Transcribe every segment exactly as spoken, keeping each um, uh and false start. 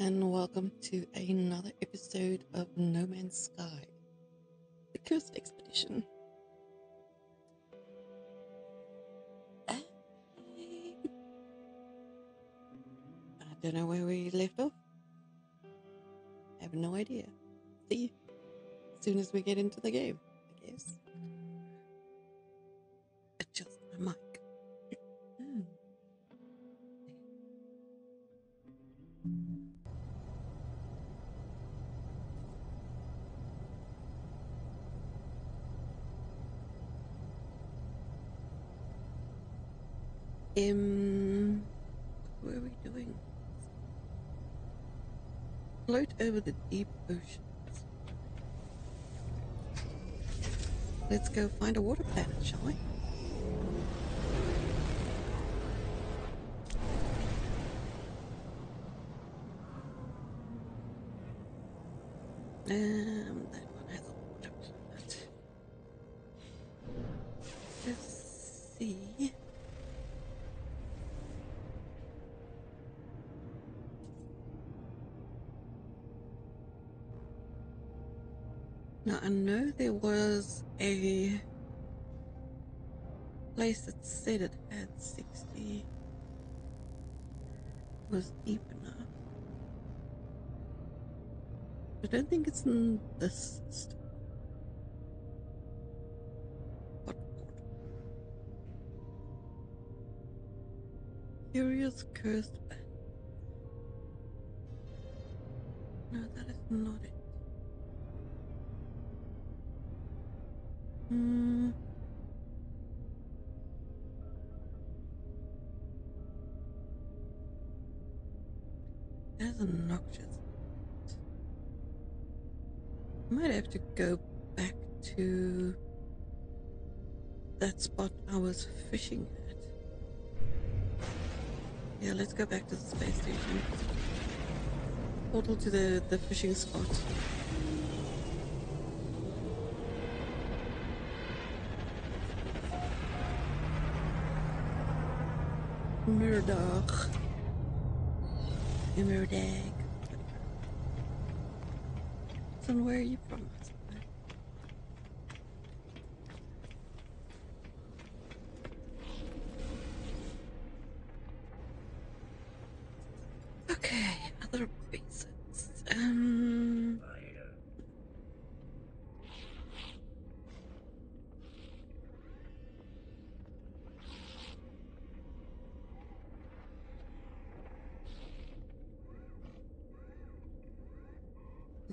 and welcome to another episode of No Man's Sky, The Cursed Expedition. I don't know where we left off. I have no idea. See, as soon as we get into the game, I guess. Adjust my mic. Um, what are we doing? Float over the deep ocean. Let's go find a water planet, shall we? Um, that one has a water planet. Let's see. Now, I know there was a place that said it had sixty, it was deep enough. I don't think it's in this stuff. What? Curious cursed man. No, that is not it. Hmm. That's obnoxious. I might have to go back to that spot I was fishing at. Yeah, let's go back to the space station. Portal to the, the fishing spot. Murdoch. Murdoch. Son, where are you from? Okay, other pieces. Um.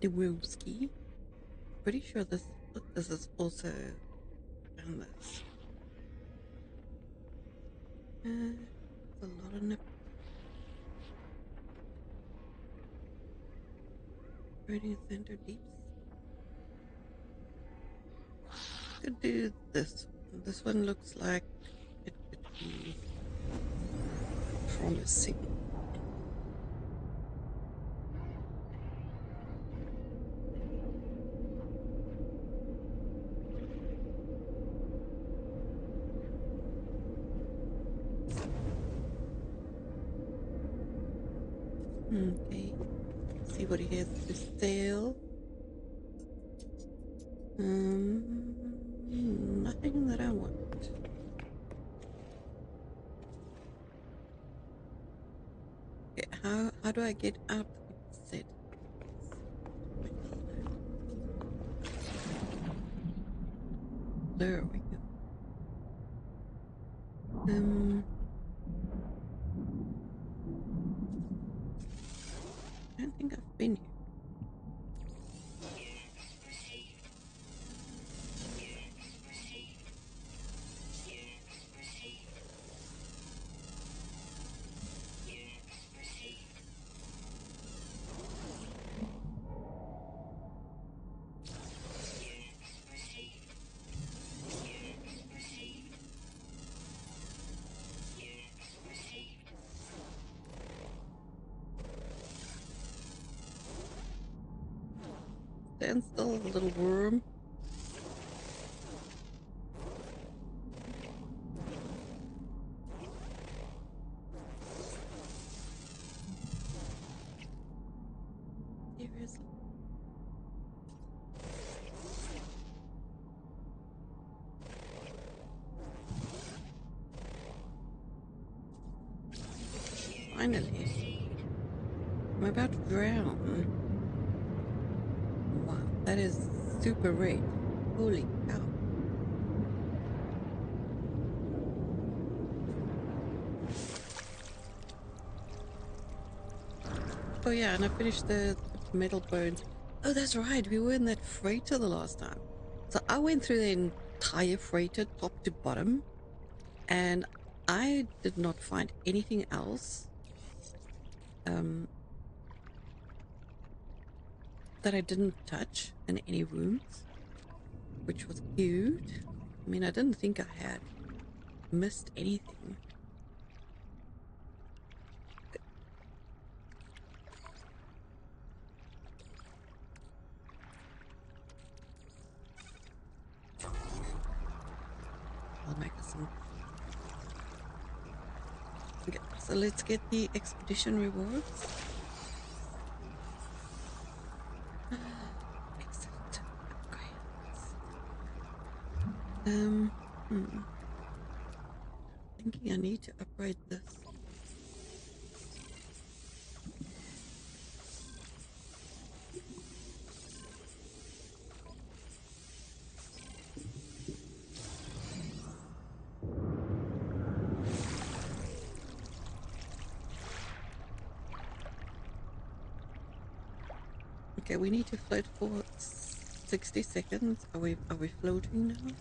The Wooski. Pretty sure this this is also on this. Uh, a lot of nip. Reading center deeps. Could do this. This one looks like it could be promising. Okay, let's see what he has to sell. Um, nothing that I want. Okay, how how do I get out of the set? There we go. Um. Been here. Stand still, little worm. finally. I'm about to drown. Wow, that is super rich. Holy cow. Oh yeah, and I finished the metal bones. Oh, that's right, we were in that freighter the last time. So I went through the entire freighter, top to bottom, and I did not find anything else um, that I didn't touch in any rooms, which was cute. I mean, I didn't think I had missed anything. I'll make us some. Okay, so let's get the expedition rewards. Exit upgrades. Um, hmm. Thinking I need to upgrade this. Okay, we need to float for sixty seconds. Are we are we floating now?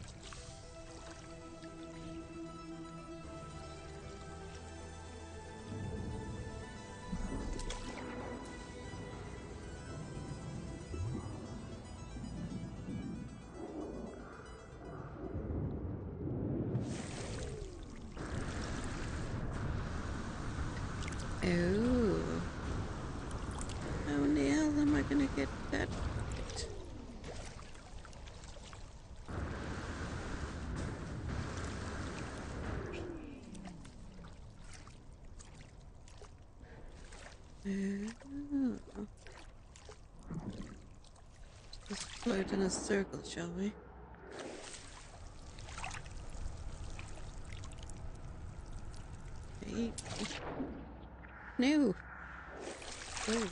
In a circle, shall we? Hey. No. Oh.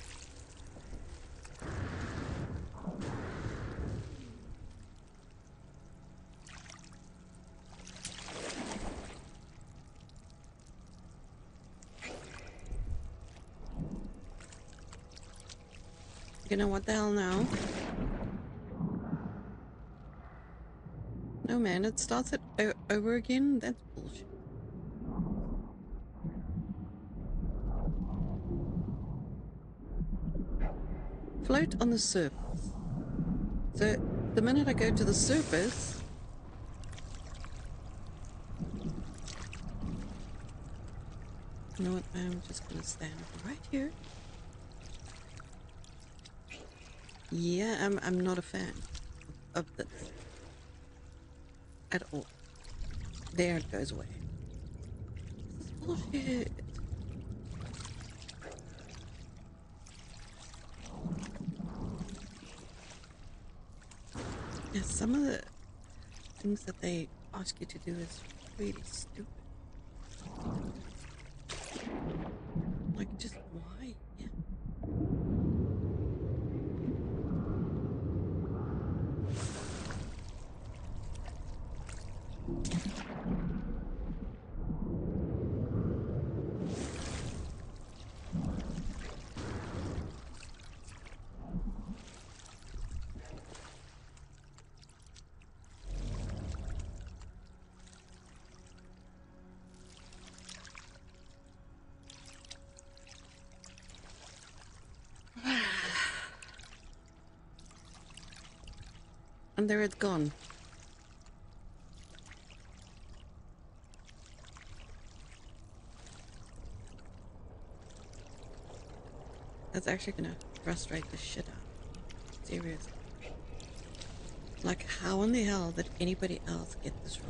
You know what the hell now? Oh man, it starts it over again? That's bullshit. Float on the surface. So, the minute I go to the surface... You know what, I'm just gonna stand right here. Yeah, I'm, I'm not a fan of this. At all. There it goes away. This is bullshit. Yeah, some of the things that they ask you to do is really stupid. Like, just why? Yeah. And there it's gone. That's actually gonna frustrate the shit out. Seriously. Like, how in the hell did anybody else get this right?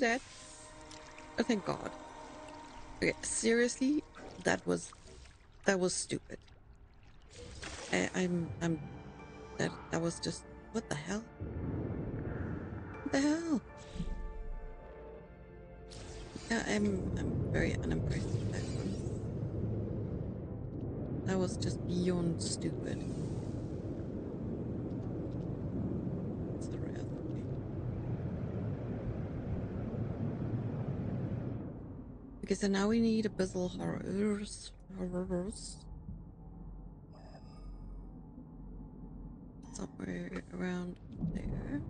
That. Oh, thank God. Okay, seriously, that was that was stupid. I, I'm I'm that that was just what the hell? What the hell? Yeah, I'm I'm very unimpressed with that one. That was just beyond stupid. Okay, so now we need Abyssal Horrors. Horrors. Somewhere around there.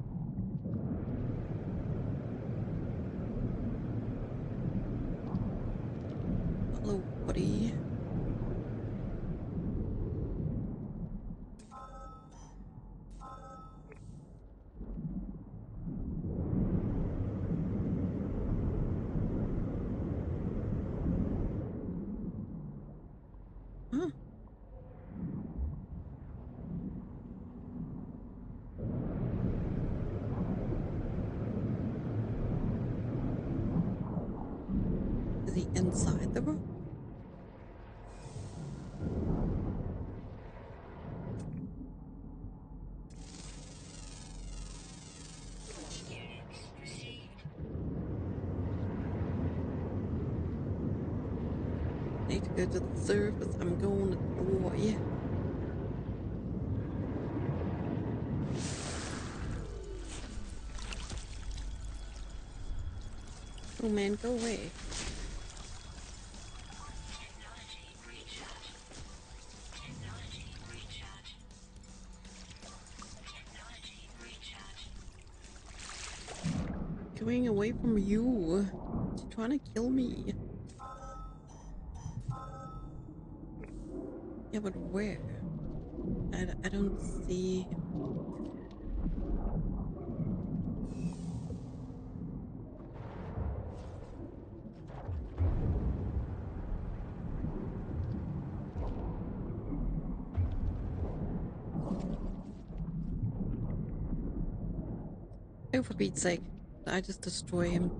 Hello, buddy. To the surface, I'm going to draw you. Oh man, go away. Going away from you. You're trying to kill me. Yeah, but where? I, I don't see... Oh, for Pete's sake. I just destroy him.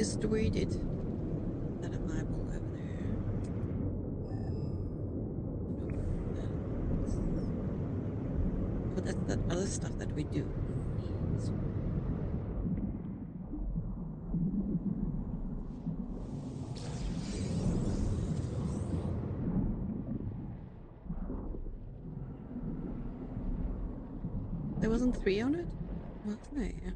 Destroyed it. That a Bible over there. But that's that other stuff that we do. There wasn't three on it? Wasn't there?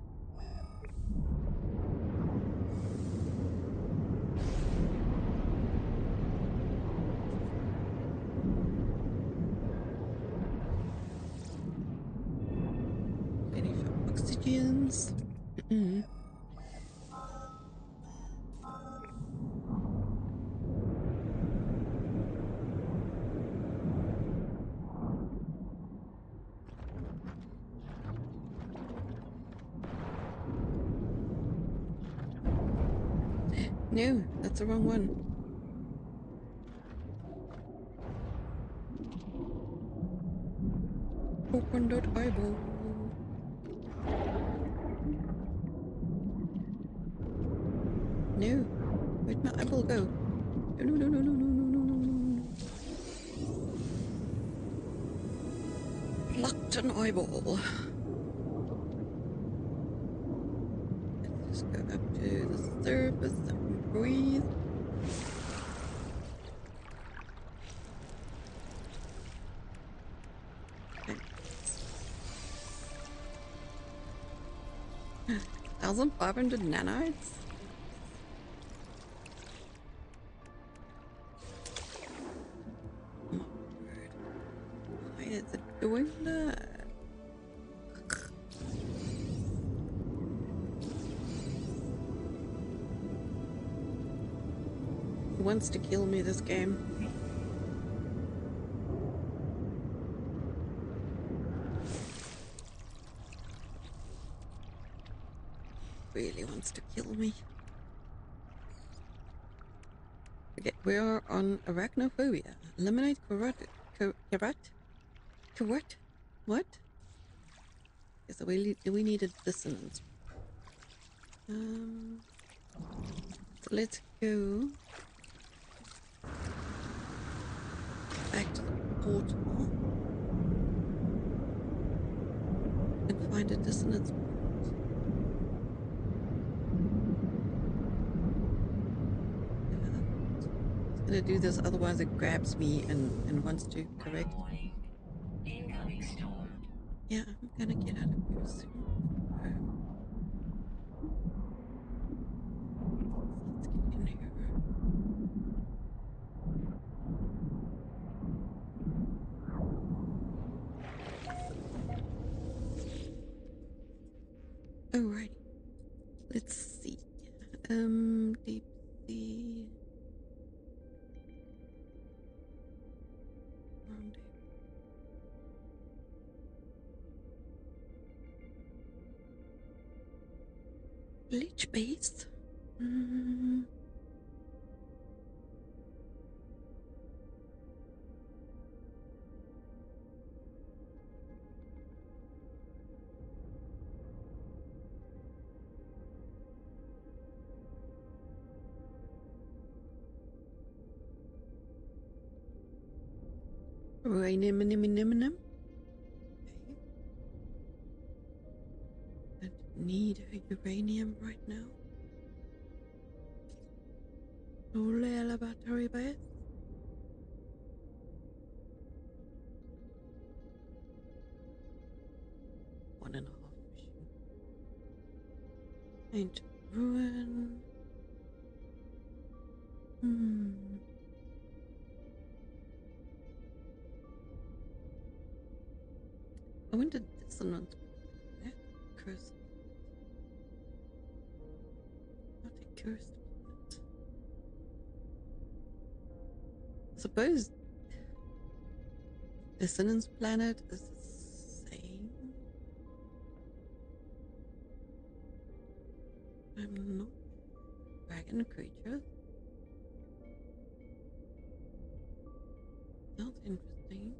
No, that's the wrong one. Open dot eyeball. No, where'd my eyeball go? No, no, no, no, no, no, no, no, no, no. Plucked an eyeball. Let's just go up to the surface. Breathe. fifteen hundred nanites? Why is it doing that? Wants to kill me this game. Really wants to kill me. Okay, we are on arachnophobia. Eliminate karat, karat To what? What? Okay, so we we needed dissonance. Um. So let's go back to the portal and find a dissonance. I'm gonna do this, otherwise it grabs me and and wants to correct. Incoming storm. Yeah, I'm gonna get out of here soon. Let's get in here. Alrighty. Let's see. Um, deep sea. Leech base. Mm. Rainem, ninem, ninem, ninem. Need uranium right now. Solar laboratory base. One and a half machine. Ain't ruin. Hmm. I wonder dissonance. That curse. Cursed planet. Suppose dissonance planet is the same. I'm not dragon creature. Sounds interesting.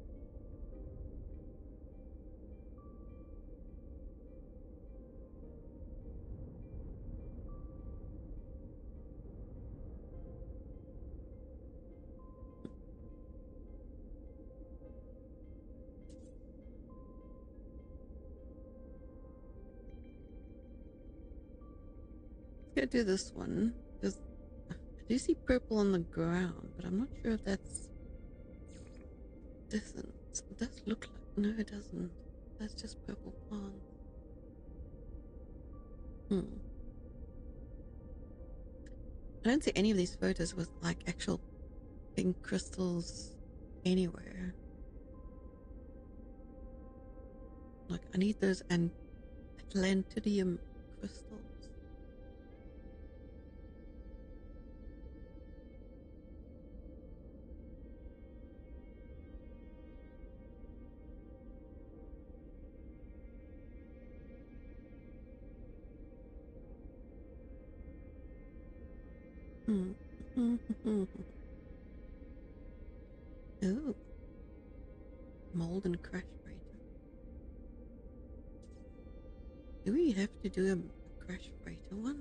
Let's go do this one, because I do see purple on the ground, but I'm not sure if that's dissonance. It does look like, no it doesn't, that's just purple pond. Hmm. I don't see any of these photos with like actual pink crystals anywhere. Like I need those and Atlantidium crystals. Oh, mold and crash freighter. Do we have to do a, a crash freighter one?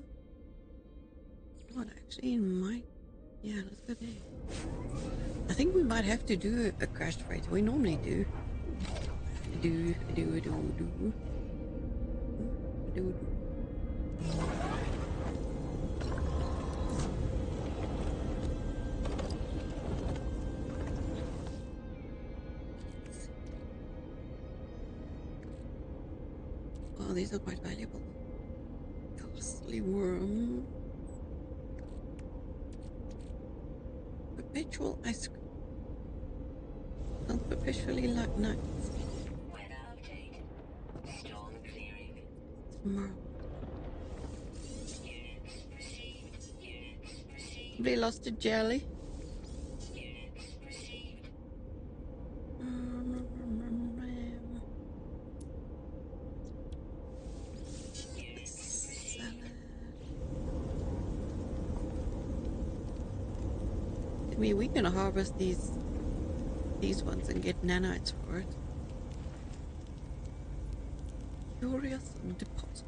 What actually might? Yeah, let's go there. I think we might have to do a, a crash freighter. We normally do. Do do do do do do. These are quite valuable. Ghastly worm. Perpetual ice cream. Not perpetually like nights. Weather update. Storm clearing. Tomorrow. Units received. Units received. Somebody lost a jelly. We're gonna harvest these these ones and get nanites for it. Curious deposit.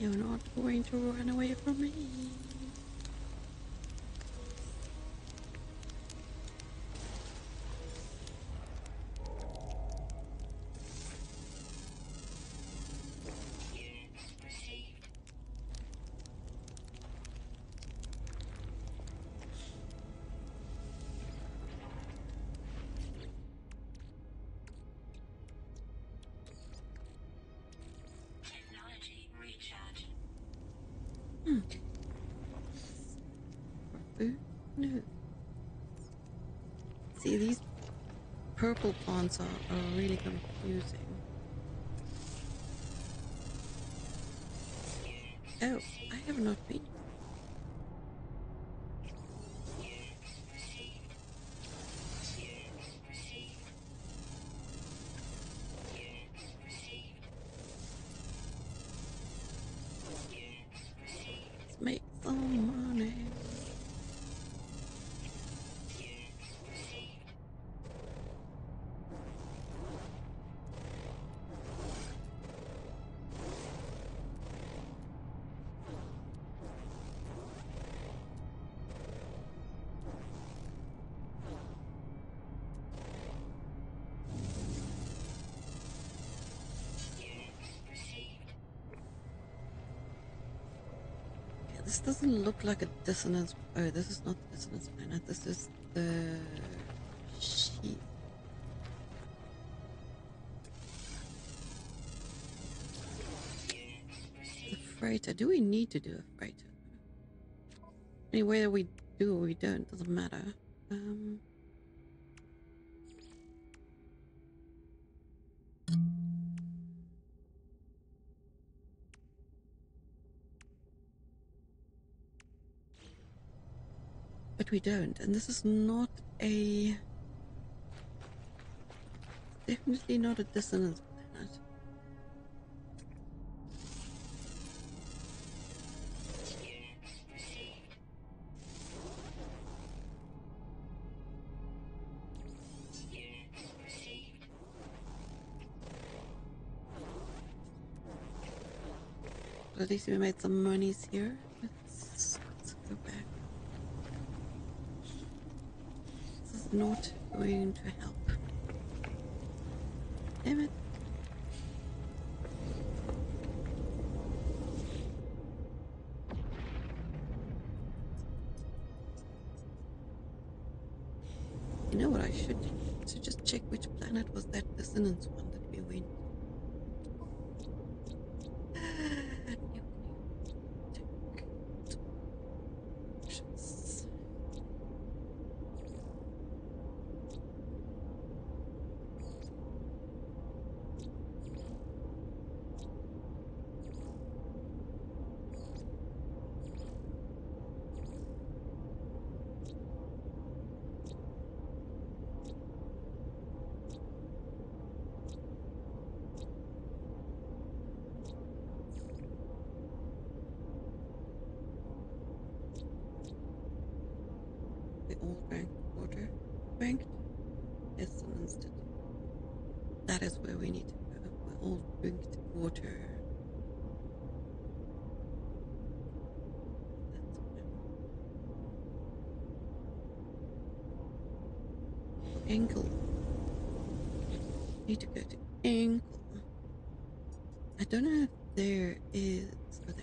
You're not going to run away from me. See, these purple pawns are, are really confusing. Oh, I have not been. This doesn't look like a dissonance. Oh, this is not the dissonance planet. This is the sheath. The freighter. Do we need to do a freighter? Anyway, we do or we don't, doesn't matter. Um. But we don't, and this is not a, definitely not a dissonance planet. But at least we made some monies here. Let's, let's go back. Not going to help. Damn it. You know what I should do? So just check which planet was that dissonance one that we went. Angle. Need to go to angle. I don't know if there is. Oh, there is. Let's go.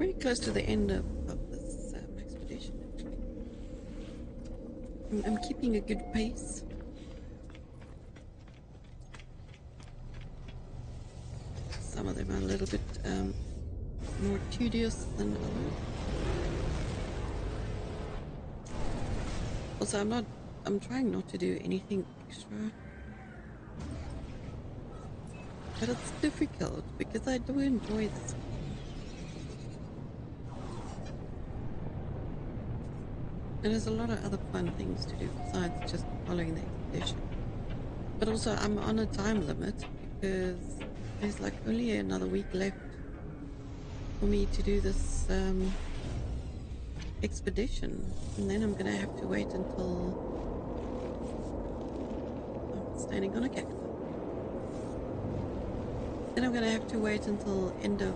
pretty close to the end of, of this um, expedition, actually. I'm, I'm keeping a good pace. Some of them are a little bit um, more tedious than others. Also, I'm not, I'm trying not to do anything extra. But it's difficult because I do enjoy this. And there's a lot of other fun things to do besides just following the expedition. But also I'm on a time limit because there's like only another week left for me to do this um, expedition. And then I'm gonna have to wait until I'm standing on a cactus. Then I'm gonna have to wait until end of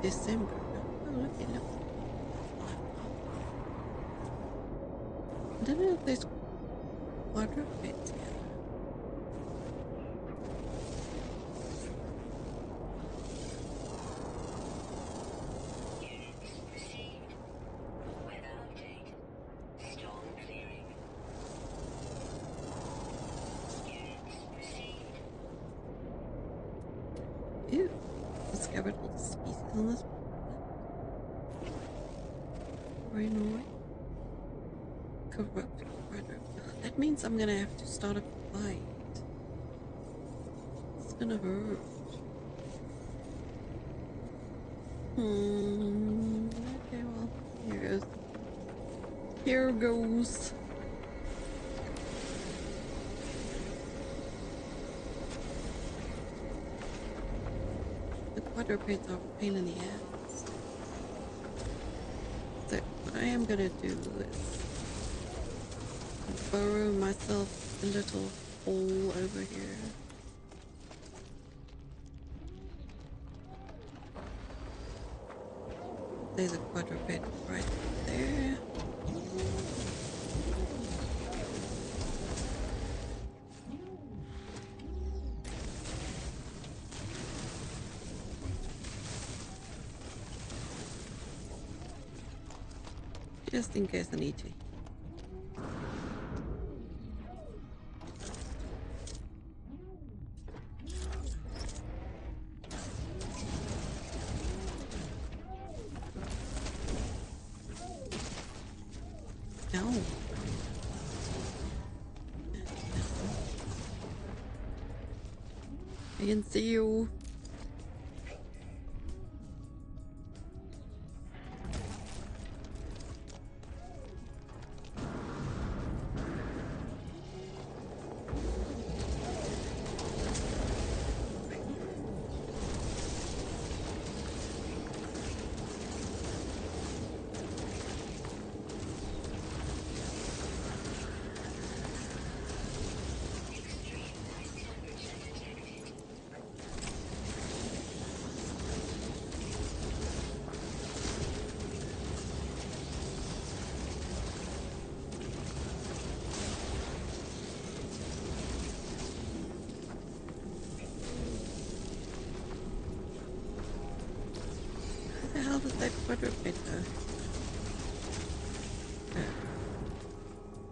December. Oh, look, look. I don't know if there's quadrupeds here. I'm gonna have to start a fight. It's gonna hurt. Hmm. Okay, well, here goes. Here goes. The quadrupeds are a pain in the ass. So what I am gonna do is burrow myself a little hole over here. There's a quadruped right there. Just in case I need to. See you.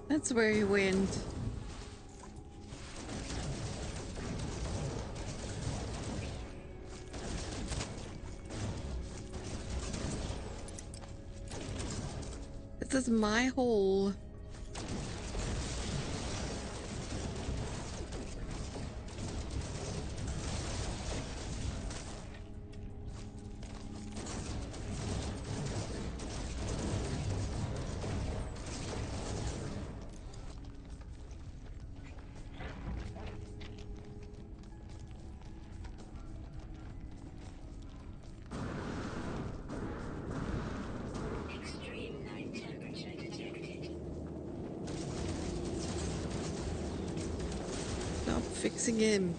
That's where he went. This is my hole. Fixing him.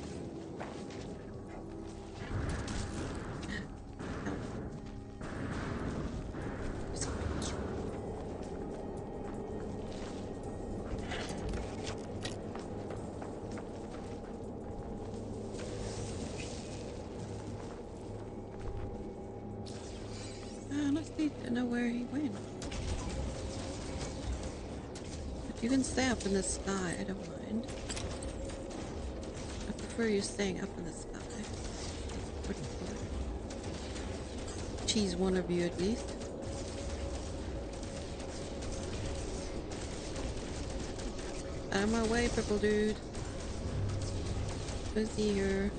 Oh, nice. I don't know where he went. But you can stay up in the sky, I don't mind. I prefer you staying up in the sky. She's one of you at least. Out of my way, purple dude. Who's here?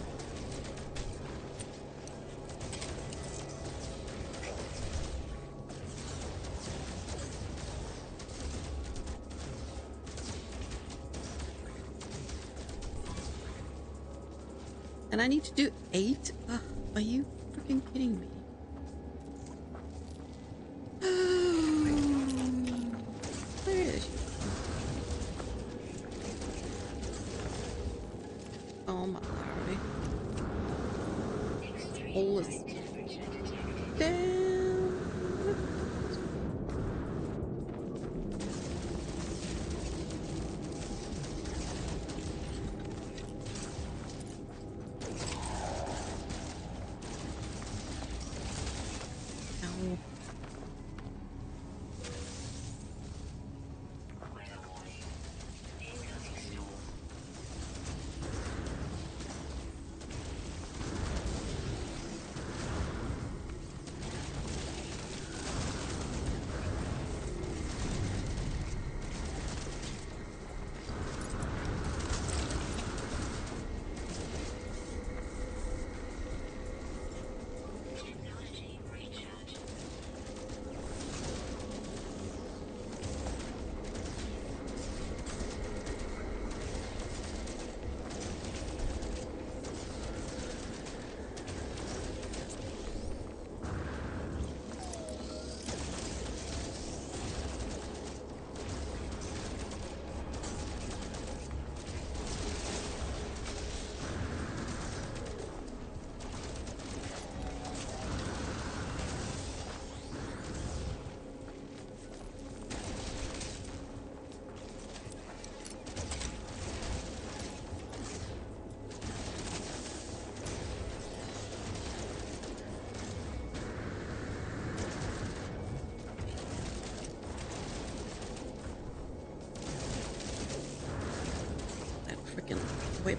And I need to do eight? Uh, are you freaking kidding me?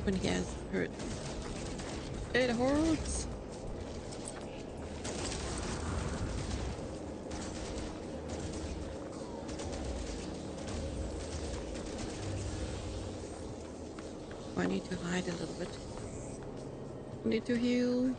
When he has hurt. It hurts! Oh, I need to hide a little bit. I need to heal.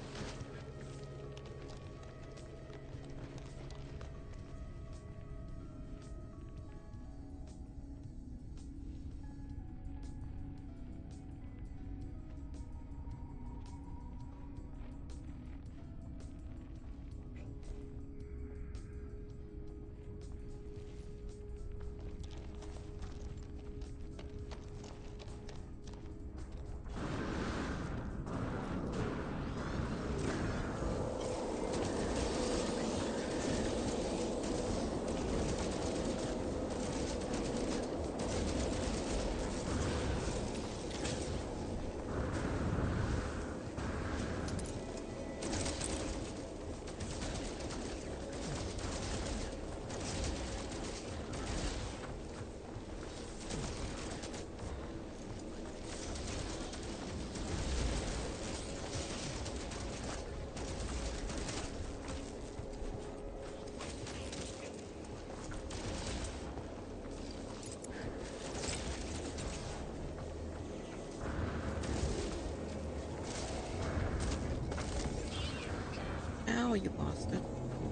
You bastard.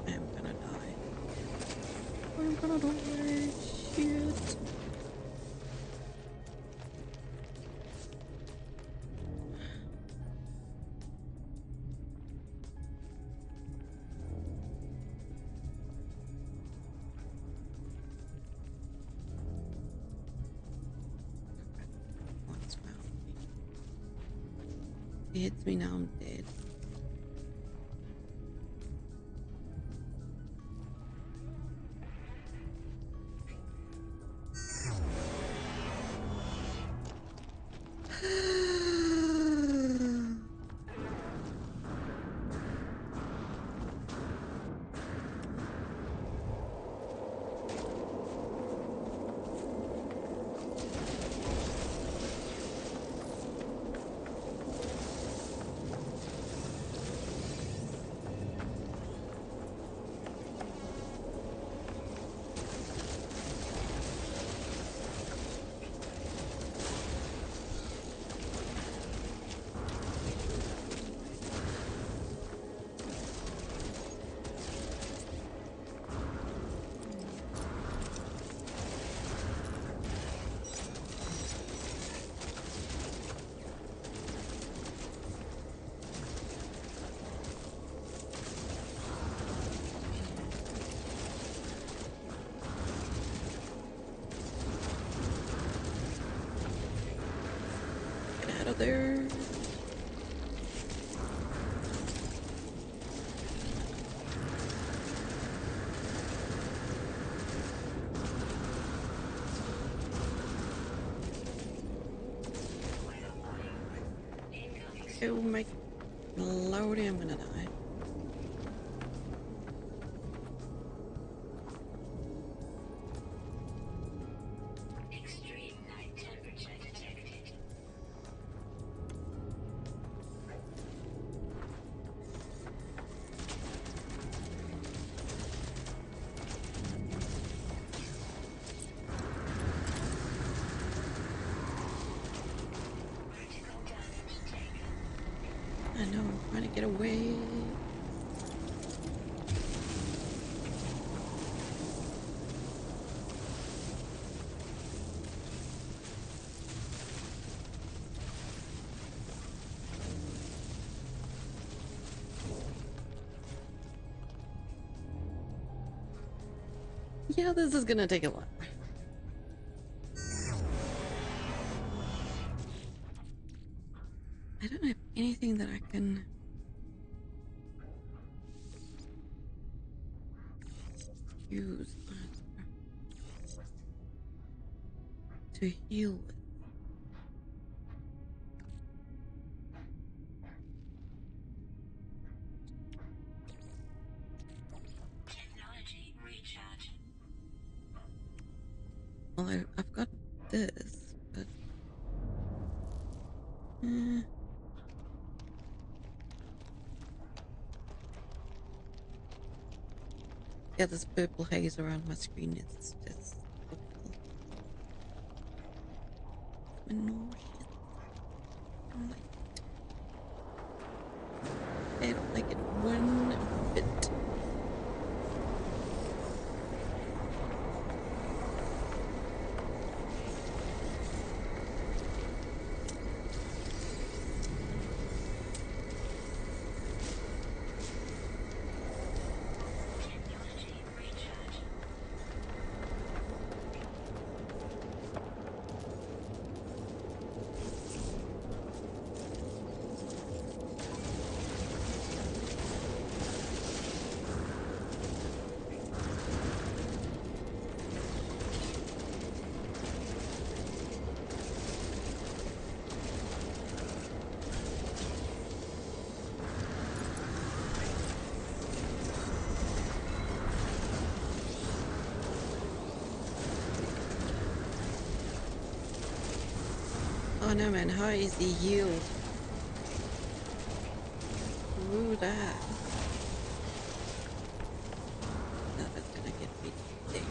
I'm gonna die. I'm gonna die. Shit. What's wrong with me? He hits me now, I'm dead. other. It will make me loady, I'm gonna die. Yeah, this is gonna take a lot. I don't have anything that I can... use to heal with. Yeah, this purple haze around my screen is just awful. Annoying. I don't like it. I don't like it one bit. Oh no, man, how is the yield? Ooh, that. No, that's gonna get me thick.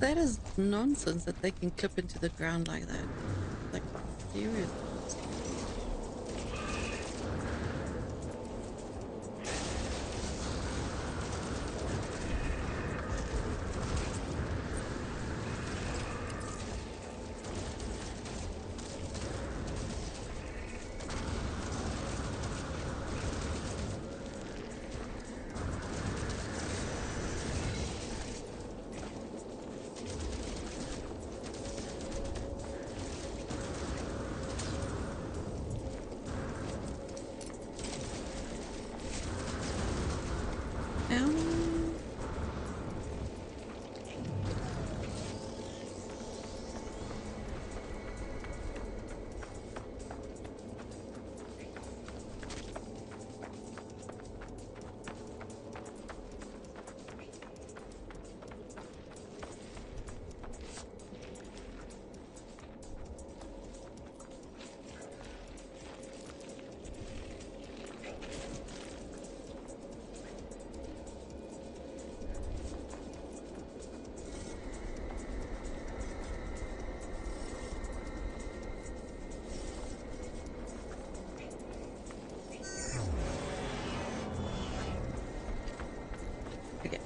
That is nonsense that they can clip into the ground like that. Like, seriously.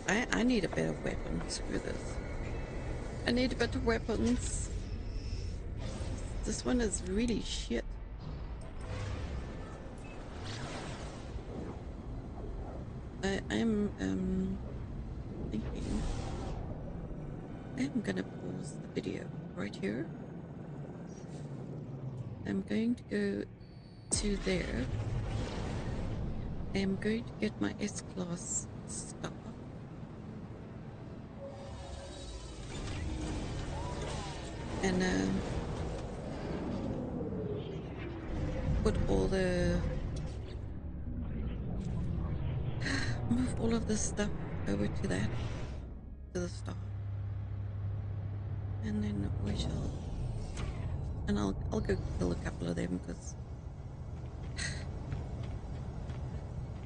I, I need a better weapon. Screw this. I need better weapons. This one is really shit. I, I'm um, thinking I'm gonna pause the video right here. I'm going to go to there. I'm going to get my S-Class stuff. And um, put all the move all of this stuff over to that to the star, and then we shall. And I'll I'll go kill a couple of them because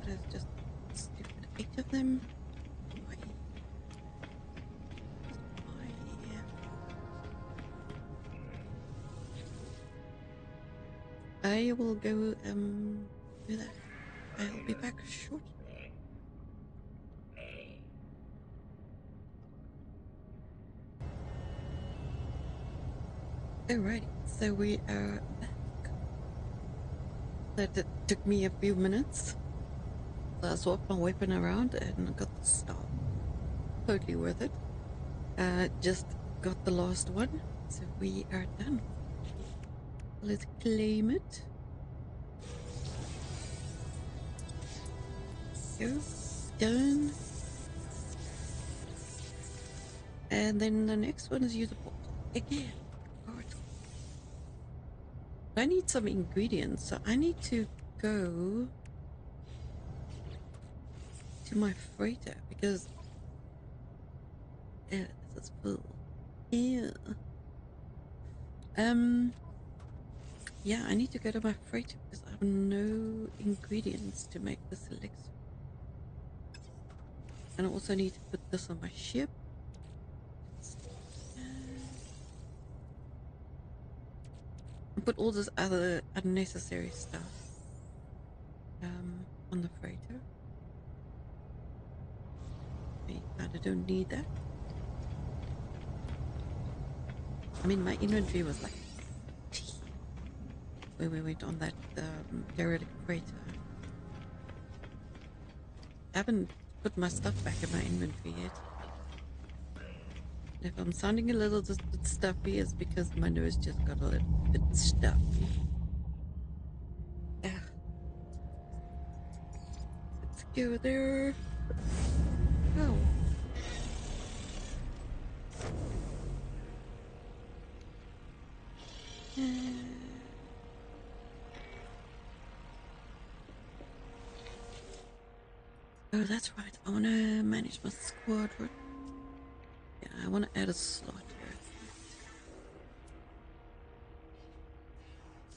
there's just stupid eight of them. I will go um do that. I'll be back shortly. Alright, so we are back. That it took me a few minutes. So I swapped my weapon around and got the star. Totally worth it. Uh, just got the last one, so we are done. Let's claim it. Go. Done. And then the next one is use a portal. Again. Portal. I need some ingredients, so I need to go to my freighter because yeah, this is full. Yeah. Um Yeah, I need to go to my freighter because I have no ingredients to make this elixir. And I also need to put this on my ship. And put all this other unnecessary stuff um, on the freighter. Wait, I don't need that. I mean, my inventory was like when we went on that um, derelict freighter. I haven't put my stuff back in my inventory yet. If I'm sounding a little just bit stuffy, it's because my nose just got a little bit stuffy. Ah. Let's go there. Oh. Uh. Oh, that's right. I want to manage my squadron. Yeah, I want to add a slot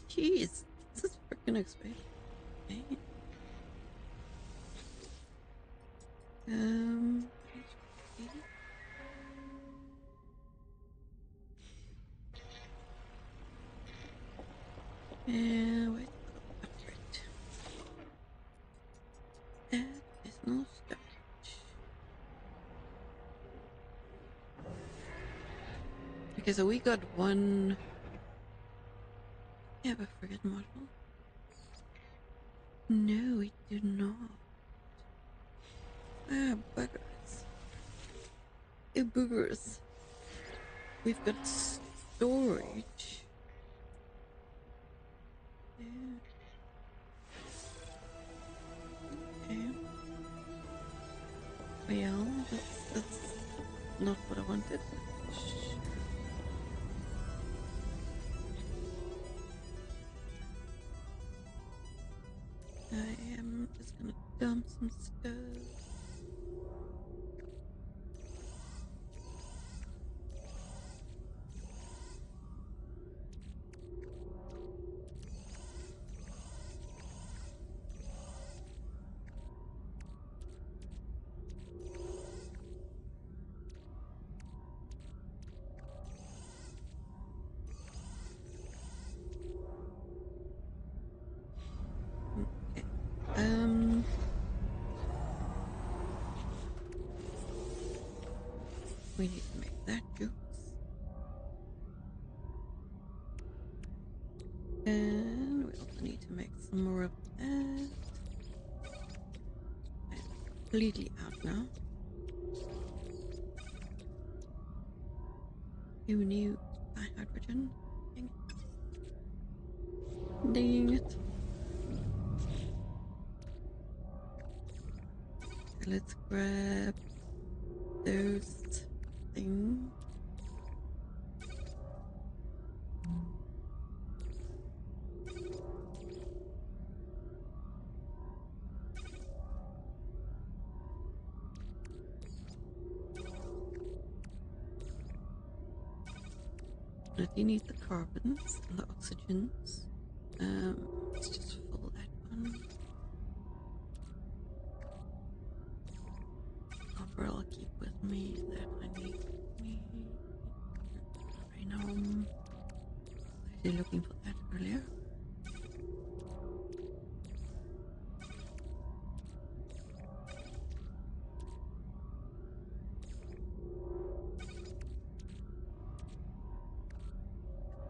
here. Jeez, this is freaking expensive. Okay. Um, and wait. No storage. Okay, so we got one. Yeah, but forget model. No, we do not. Ah, buggers. Eh, boogers. We've got storage. Yeah. Okay. Well, that's, that's not what I wanted. I am just gonna dump some stuff. we need to make that go. And we also need to make some more of that. I'm completely out now. Who knew hydrogen? Dang it. Dang it. So let's grab those things. I do need the carbons and the oxygens. Um, let's just fill that one. Copper I'll keep with me, that I need with me. Rhino. I was looking for that earlier.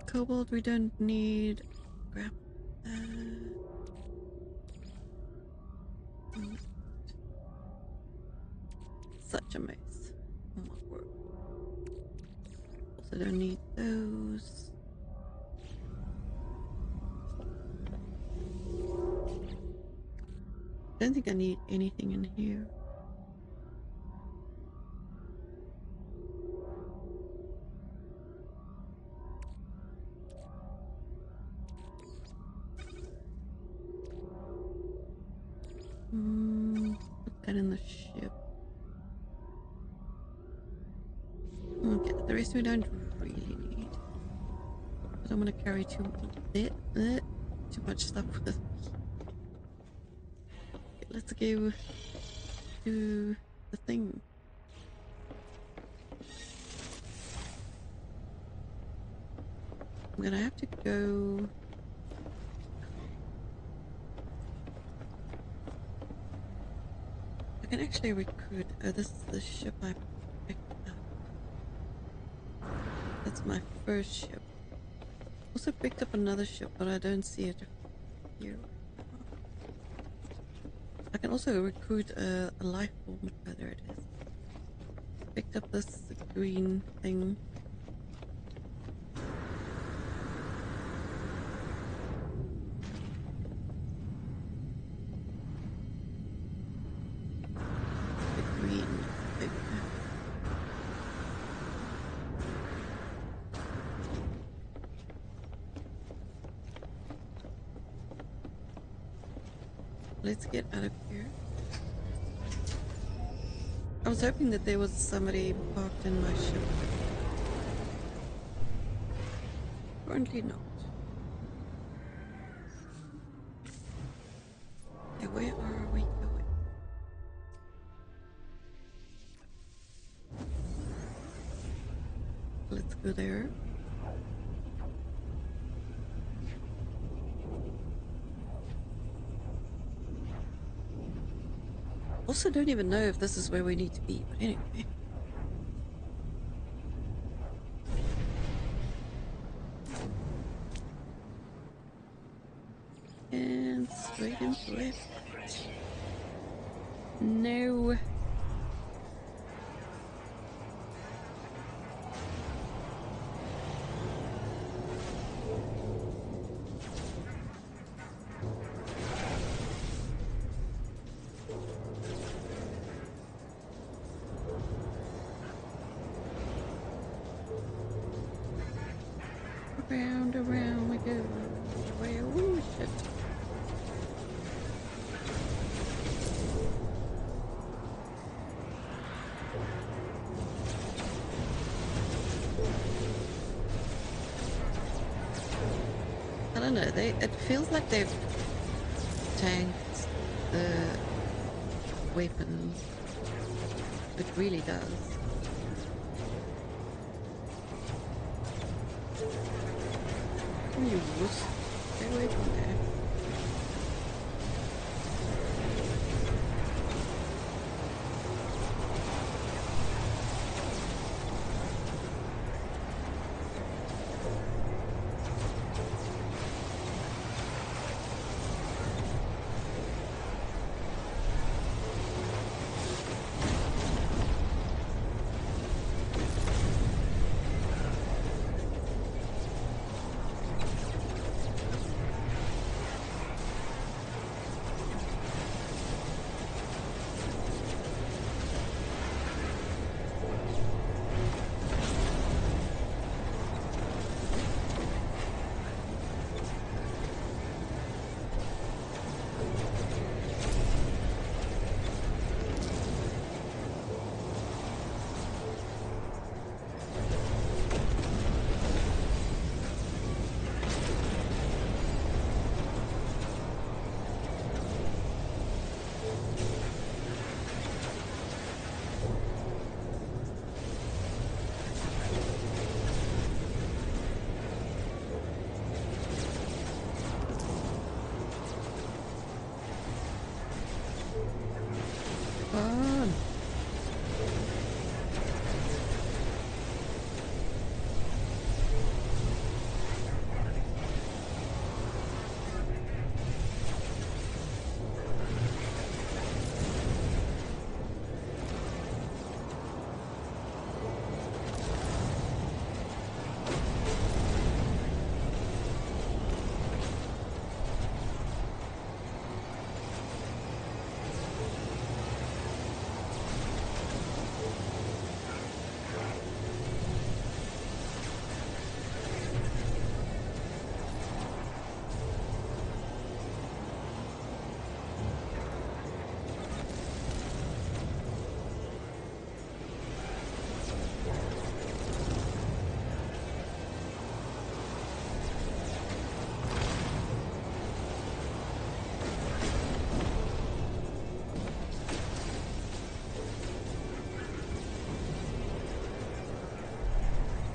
Cobalt we don't need. Grab that. Mm. Such a mess. Oh my word. Also don't need those. Don't think I need anything in here. We don't really need. I don't want to carry too much, too much stuff with me. Okay, let's go do the thing. I'm gonna have to go. I can actually recruit. Oh, this is the ship I. That's my first ship. Also picked up another ship, but I don't see it here. I can also recruit a, a life form, whether it is. Picked up this green thing. Let's get out of here. I was hoping that there was somebody parked in my ship. Apparently not. Okay, where are we going? Let's go there. Also don't even know if this is where we need to be, but anyway. And straight into it. No. No, they, it feels like they've tanked the weapons. It really does. Oh, you would. Stay away from there.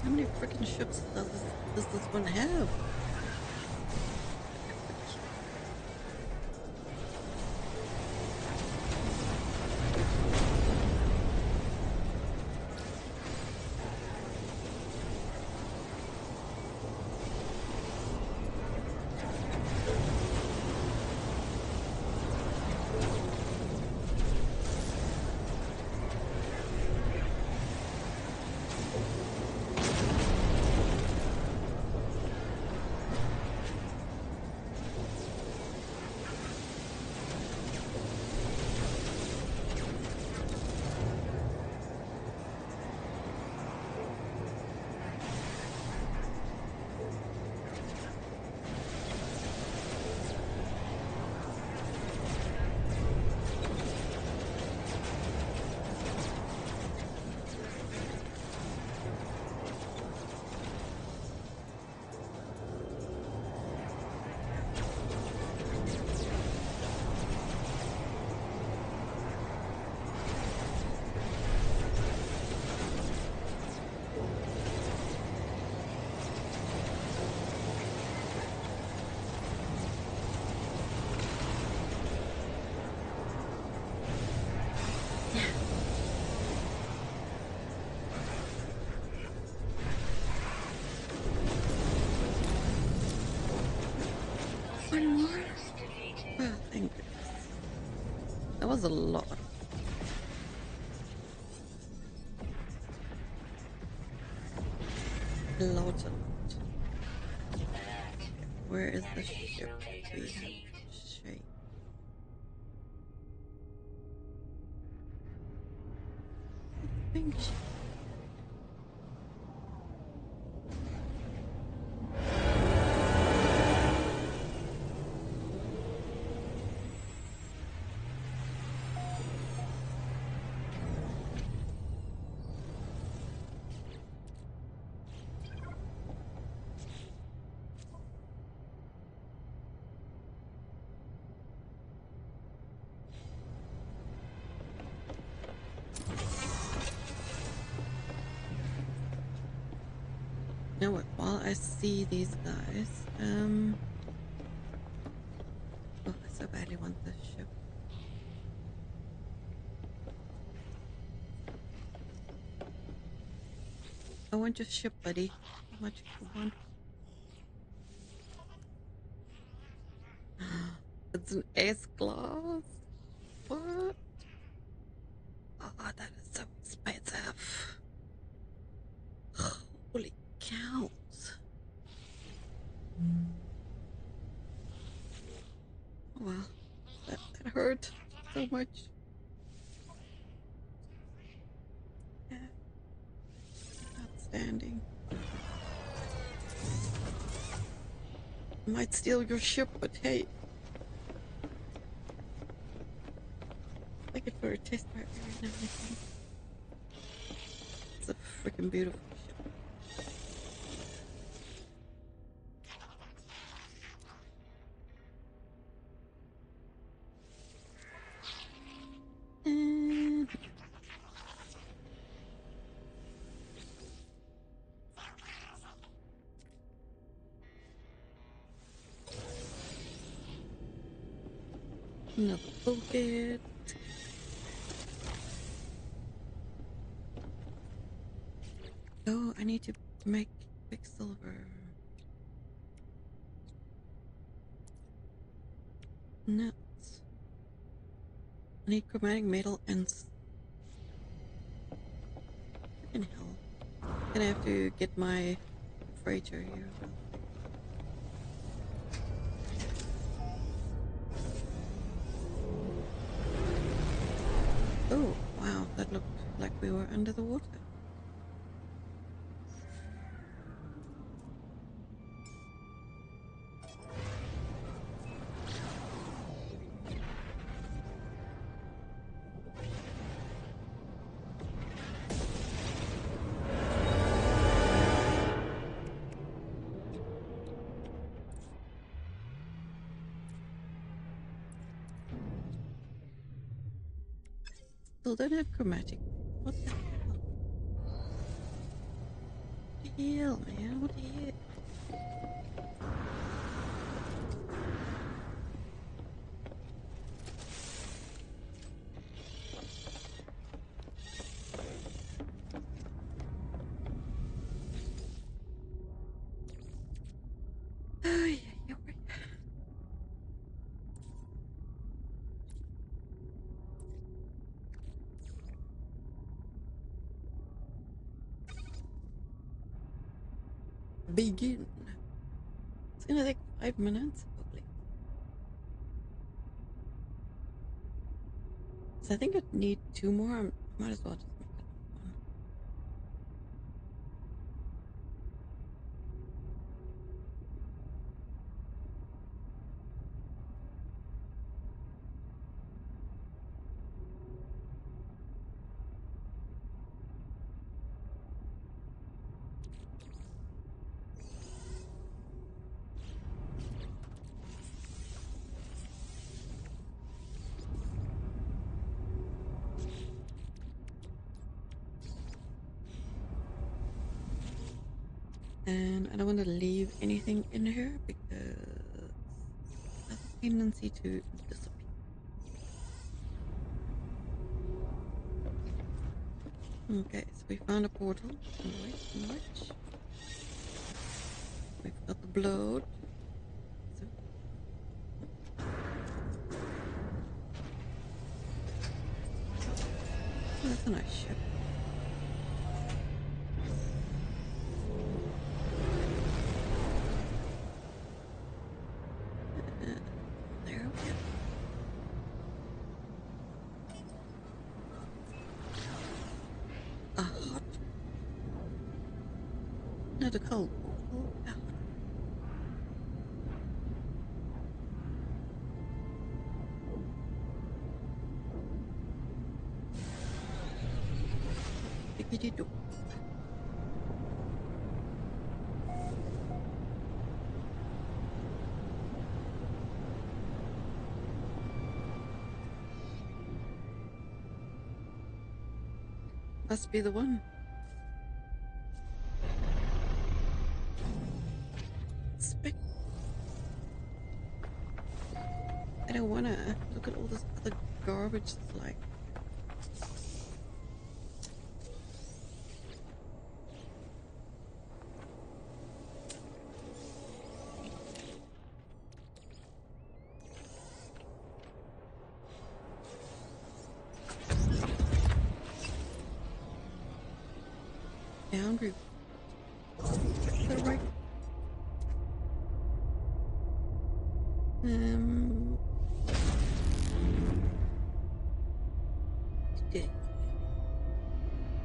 How many freaking ships does this, does this one have? That was a lot. A lot. Where is the ship? We have shape. Pink shape. You know what, while I see these guys, um, oh, I so badly want this ship. I want your ship, buddy. How much do you want? It's an S-class. What? Oh, that is so expensive. Holy counts. Oh, wow, that, that hurt so much. Yeah. Outstanding. I might steal your ship, but hey, take it for a test right now. It's a freaking beautiful ship. Another bucket. Oh, I need to make quicksilver. Nuts. I need chromatic metal and. In hell. I'm gonna have to get my freighter here. Oh, wow, that looked like we were under the water. Don't have chromatic. What the hell? hell, man? What the hell? Begin. It's gonna take five minutes, probably. So I think I'd need two more. I might as well just make it one. And I don't want to leave anything in here because I have a tendency to disappear. Okay, so we found a portal. Alright, much. We've got the blood. Oh, that's a nice ship. The cold. Oh, yeah. Must be the one. I don't wanna look at all this other garbage that's like. Boundary. Is that right? Um.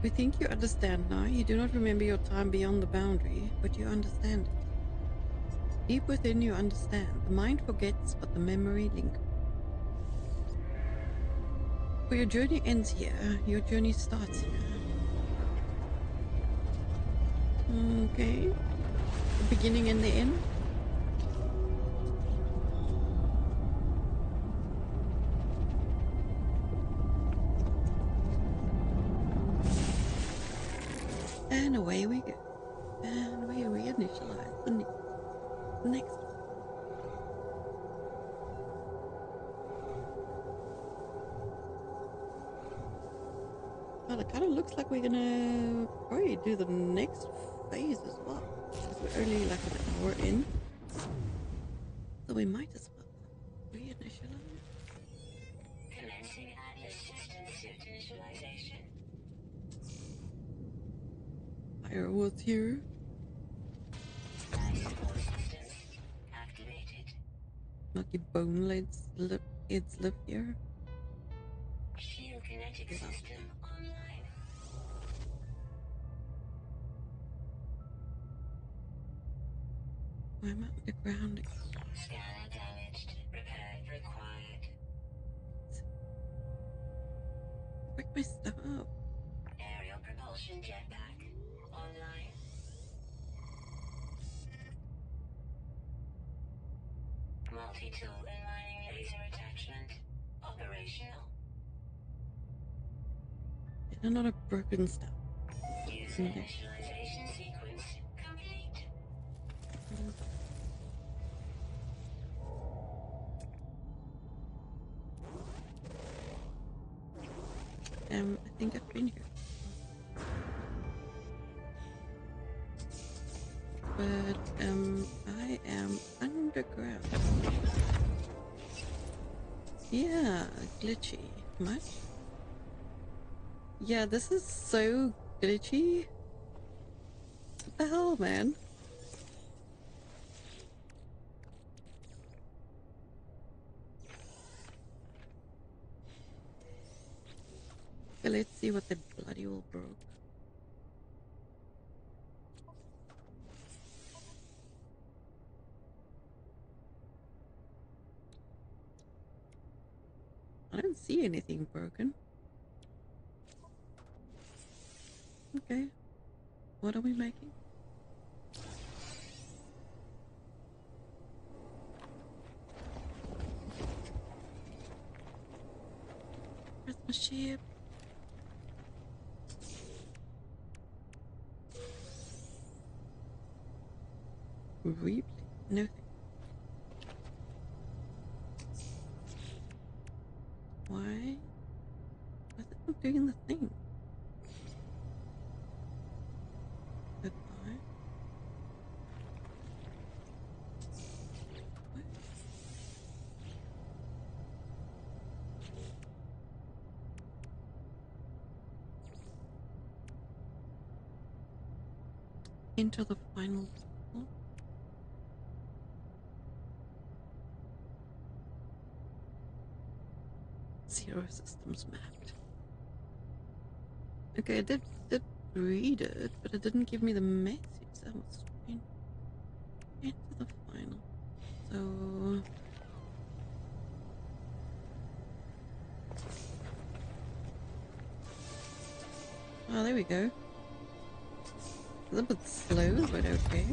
We think you understand now. You do not remember your time beyond the boundary, but you understand it. Deep within you understand. The mind forgets, but the memory lingers. For your journey ends here, your journey starts here. Okay. The beginning and the end. And away we go. And we reinitialize the next one. Well, it kind of looks like we're gonna probably do the next phase as well. Because we're only like an hour in. So we might as well reinitialize. Commencing Atlas system suit initialization. Fire was here. Nice support systems activated. Lucky bone lids live, it's live here. Shield kinetic yeah. System online. I'm at the ground. Scanner damaged. Repair required. Break my stuff up. Aerial propulsion jetpack. Online. Multi-tool and mining laser attachment. Operational. And a lot of broken stuff. User initialization sequence. Um, I think I've been here. But, um, I am underground. Yeah, glitchy. Much? Yeah, this is so glitchy. What the hell, man? Okay, let's see what the bloody old broke. I don't see anything broken. Okay. What are we making? Where's my ship? Replay? No. Why? Why is it not doing the thing? Goodbye. What? Into the final. Zero systems mapped. Okay, I did, did read it, but it didn't give me the message. That was strange. Into the final. So... oh, there we go. A little bit slow, but okay.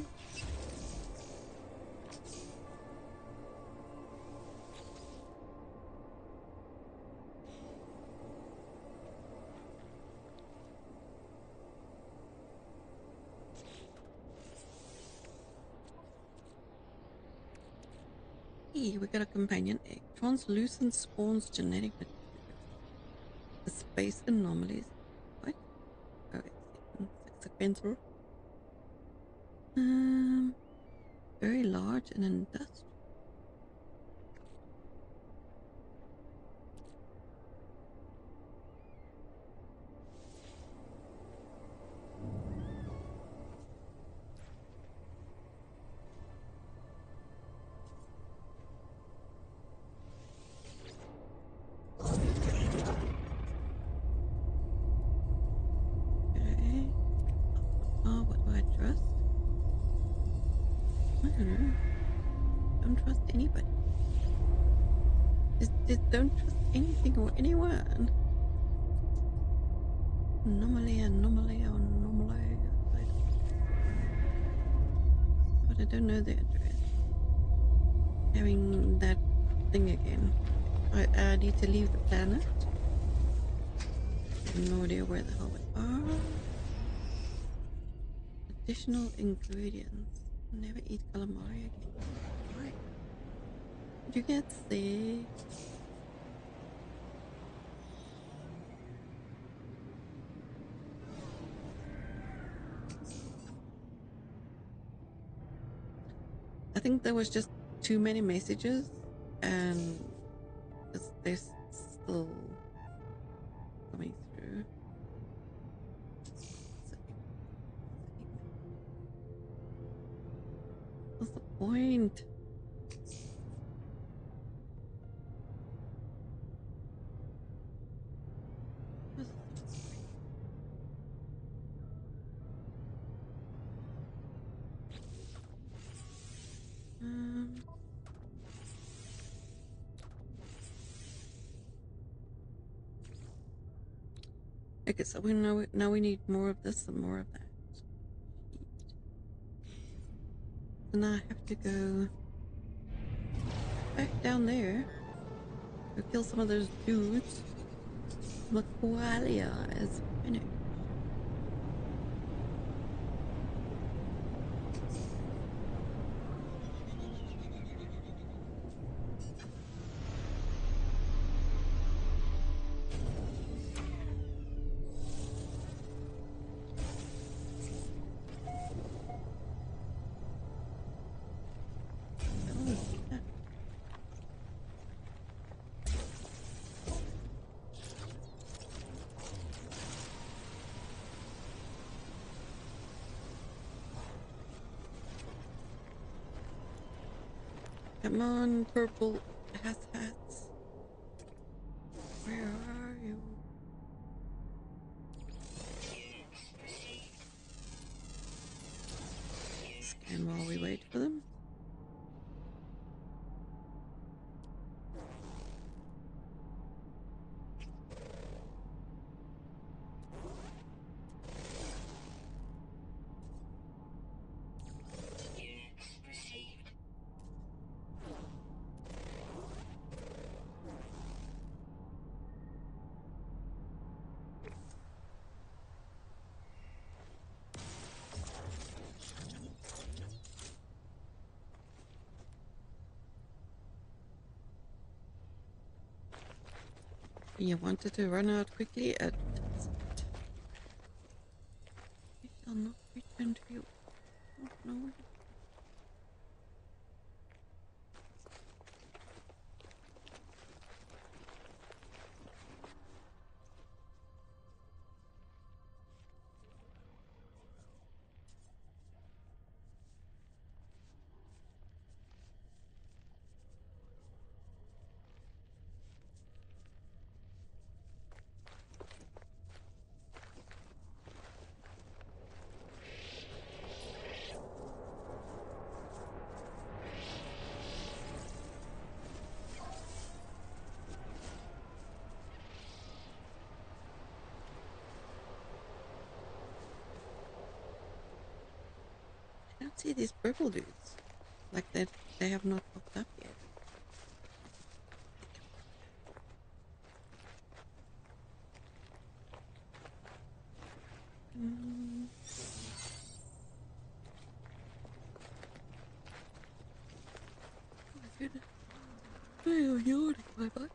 We got a companion egg. Translucent spawns genetic materials. The space anomalies. What? Oh, it's a cancer. Um, very large and industrial. Additional ingredients. Never eat calamari again. Why? You get sick. I think there was just too many messages, and they're still coming through. What's the point? Um. Okay, so we know now we need more of this and more of that. And I have to go back down there to kill some of those dudes. Macqualia is finished. Come on, purple ass hats. Where are you? Scan while we wait for them. You wanted to run out quickly at present. We shall not return to you. Oh, no. See these purple dudes, like that they, they have not popped up yet. Mm. Oh my goodness! I am yawning, my butt.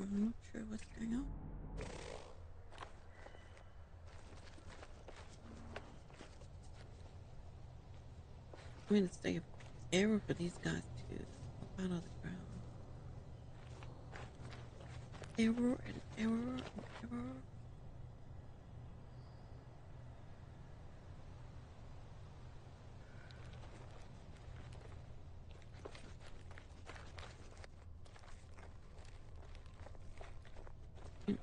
I'm not sure what's going on. I mean, it's like an error for these guys to pop out of the ground. Error and error and error.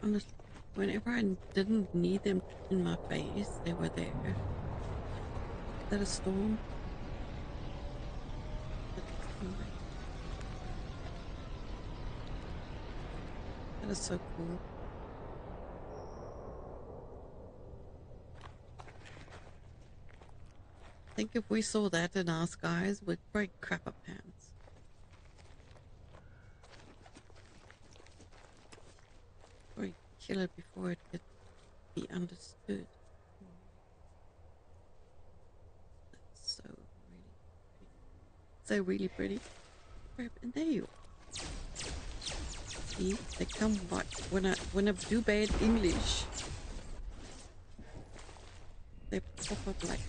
Honestly, whenever I didn't need them in my face, they were there. Is that a storm? That is so cool. I think if we saw that in our skies, we'd probably crap our pants. Kill it before it could be understood. That's so really pretty. So really pretty. And there you are. See, they come back when I when I do bad English. They pop up like.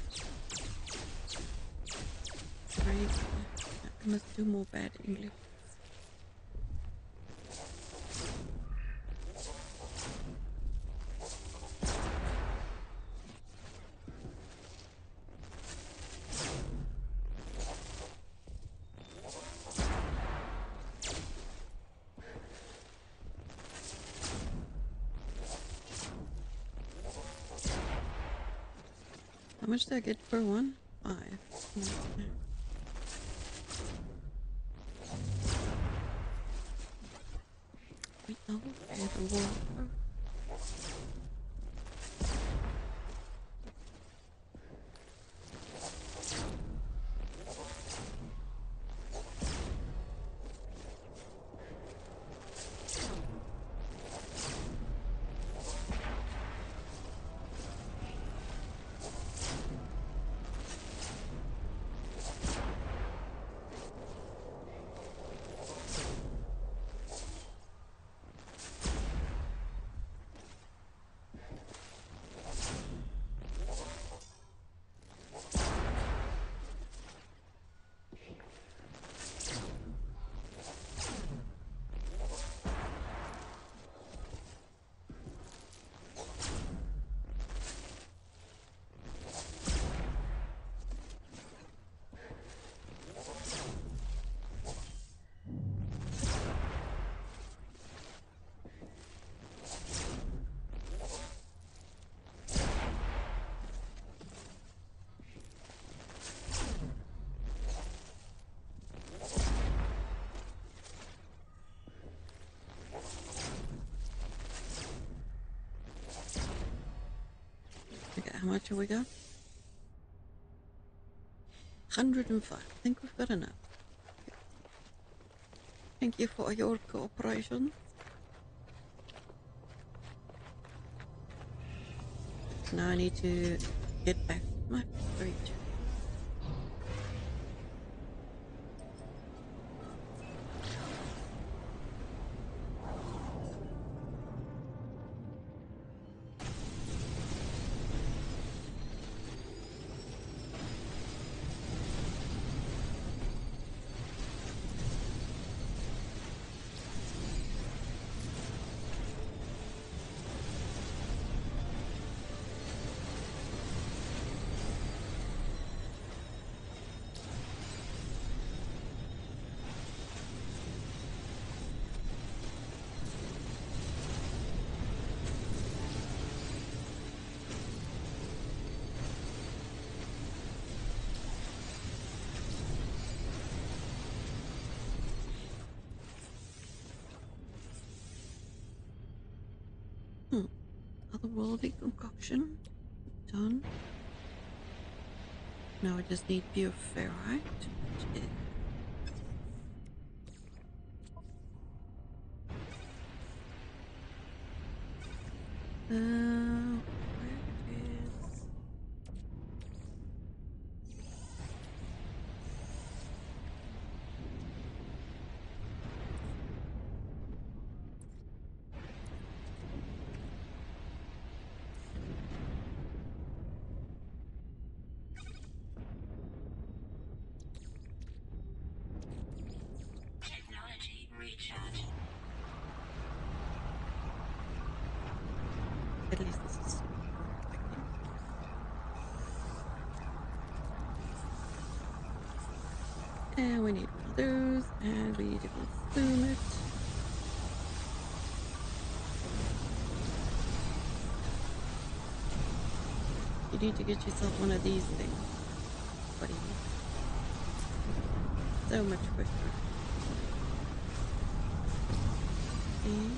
Sorry, I must do more bad English. How much did I get for one? Five. Okay. Wait, oh, okay, the water. How much have we got? one hundred and five. I think we've got enough. Thank you for your cooperation. Now I need to get back to my fridge. Worldly concoction done. Now I just need pure ferrite. Uh, where is? And we need one of those, and we need to consume it. You need to get yourself one of these things, buddy. So much quicker. And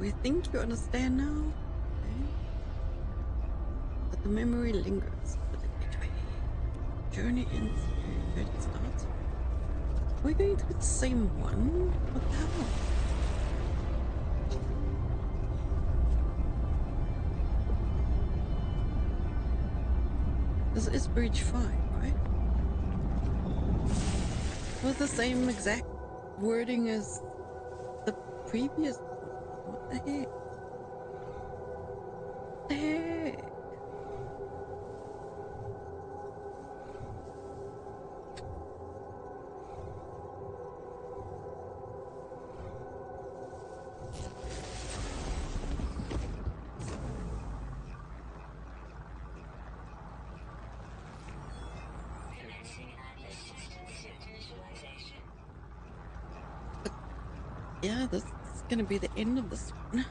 we think you understand now, okay. But the memory lingers for the gateway. Journey ends where it starts. We're going to the same one? What the hell? This is Bridge five, right? With the same exact wording as the previous. Hey. Hey. Commencing Atlas yeah, this is gonna be the end of this one.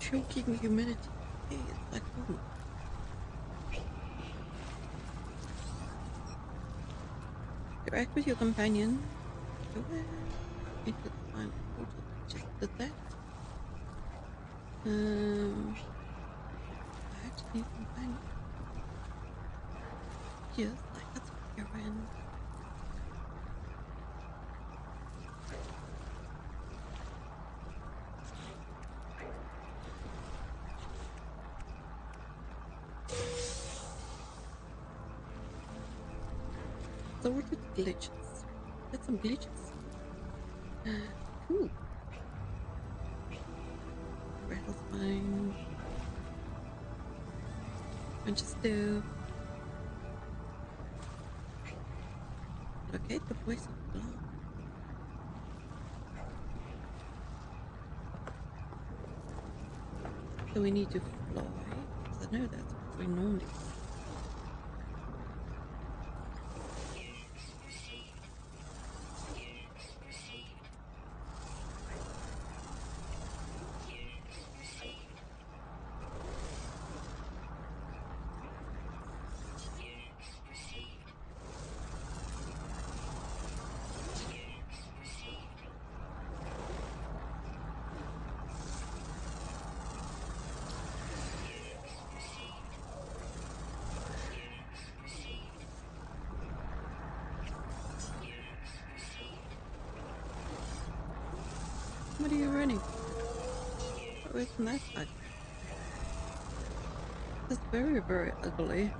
Choking humidity, like ooh. Direct with your companion. Do it. Into the final portal. Check the deck. Um. Back to your companion. Yes, like that's what I ran. So we're good glitches. Get some glitches. Ooh. Rattles fine. Bunch of stuff. Locate the voice of God. So we need to fly. Because I know that's what we normally do. What are you running? Away from that side. That's very, very ugly.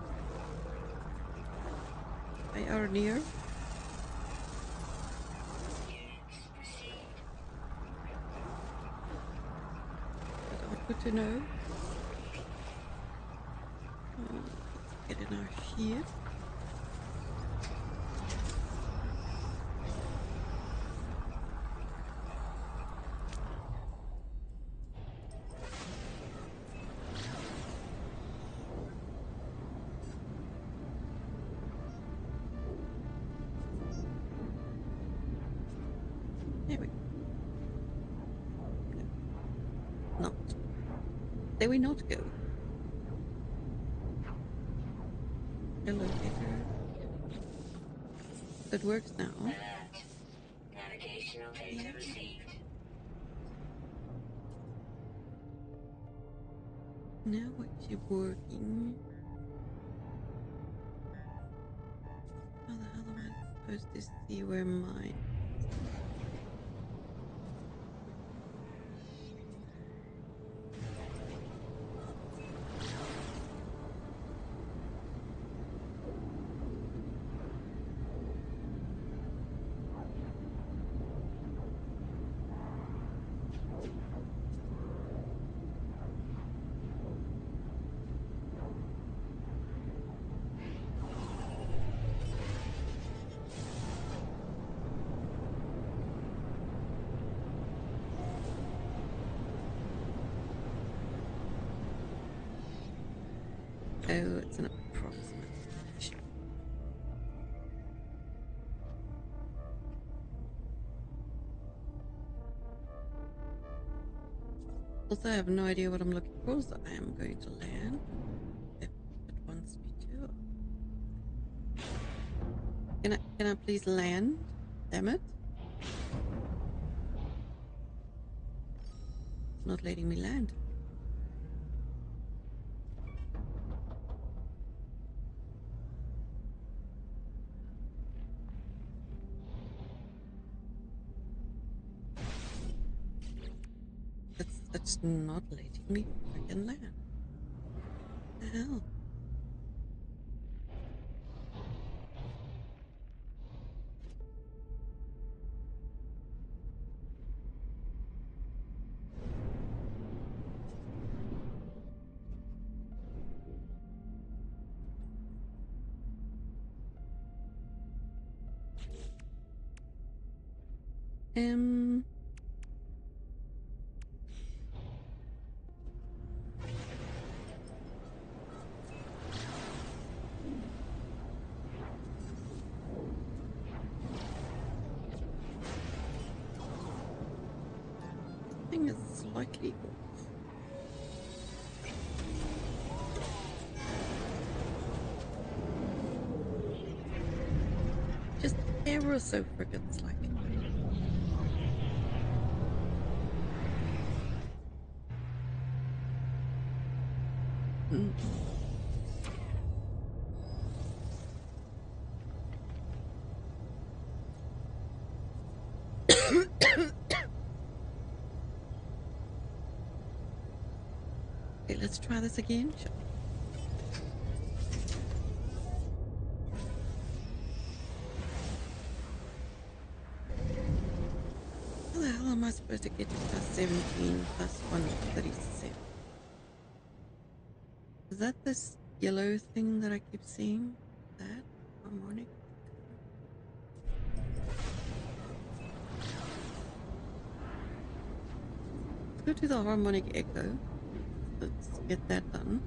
They are near. But good to know. Uh, let's get in out here. Did we not go? Hello, Peter. That works now. Navigational data received. Now it's working. How the hell am I supposed to see where mine? Oh, it's an approximate position. Also, I have no idea what I'm looking for, so I am going to land if it wants me to. Can I, can I please land? Damn it. It's not letting me land. That's not letting me freaking land. What the hell? Um. I think it's likely. Just ever so friggin' slightly. Okay, let's try this again. Sure. How the hell am I supposed to get to plus seventeen plus one thirty-seven? Is that this yellow thing that I keep seeing? That? One morning? Let's go to the harmonic echo. Let's get that done.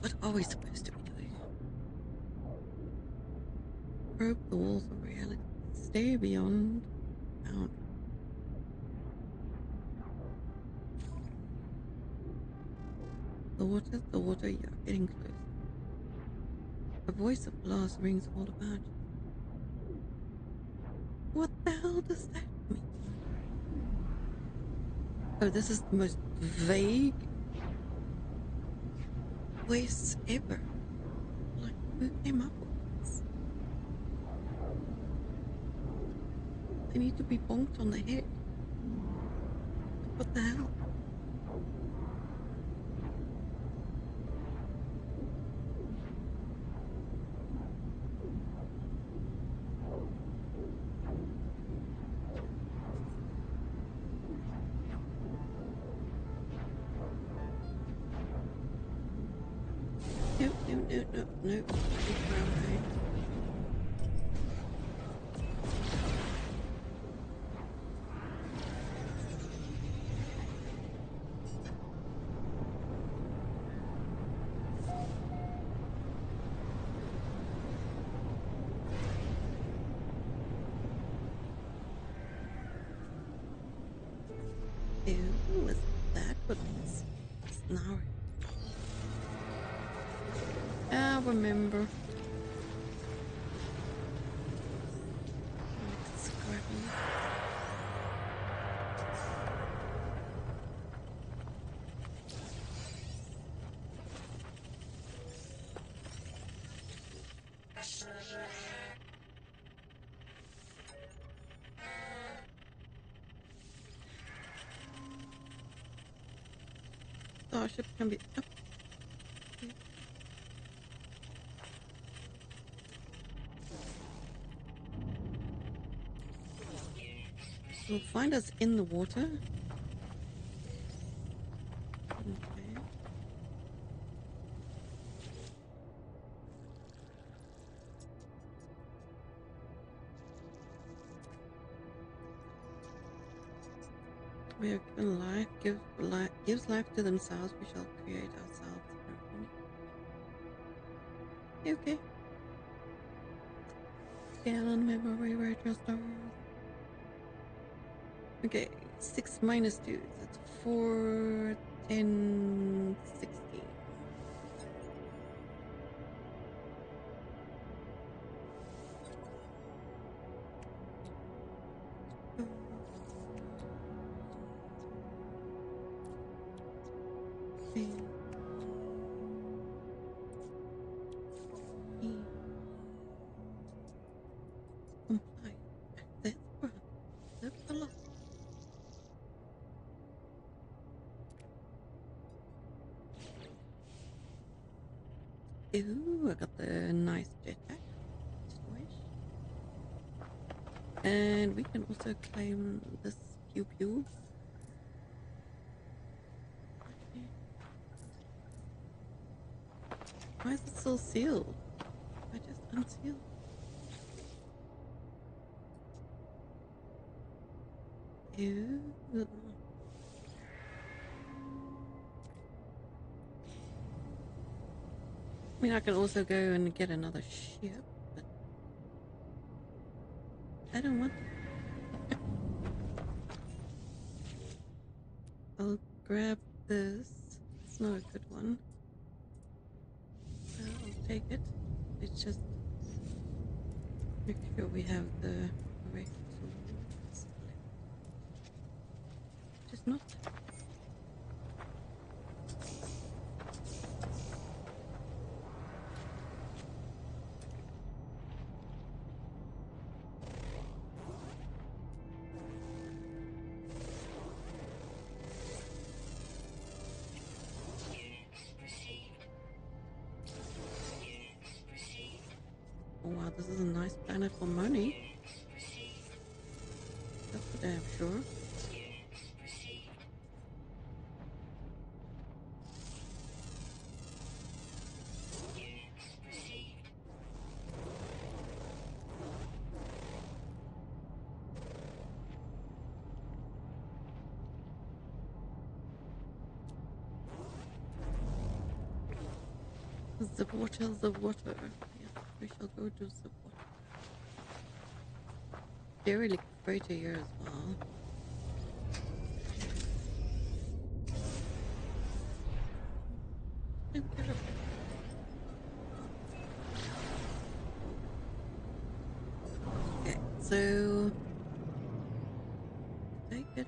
What are we supposed to be doing? Probe the walls of reality. Stay beyond. Out. The water, the water, you're getting close. The voice of blast rings all about you. What the hell does that mean? Oh, this is the most vague voice ever. Like, who came up with this? They need to be bonked on the head. What the hell? No, no, no, no, no. Remember. Starship can be up. You'll find us in the water. Okay. We are given life, give life, gives life to themselves. We shall create ourselves. Okay. Scale and memory register. Okay, six minus two, that's four, ten, sixteen. Ooh, I got the nice jetpack. And we can also claim this pew pew. Why is it still sealed? I just unsealed. Ew. I mean, I can also go and get another ship, but I don't want that. I'll grab this. It's not a good one. I'll take it. It's just make sure we have the correct tools. Just not. This is a nice planet for money. That's for damn sure. The water, the water. We shall go to support. They're really great here as well. Okay, so take it.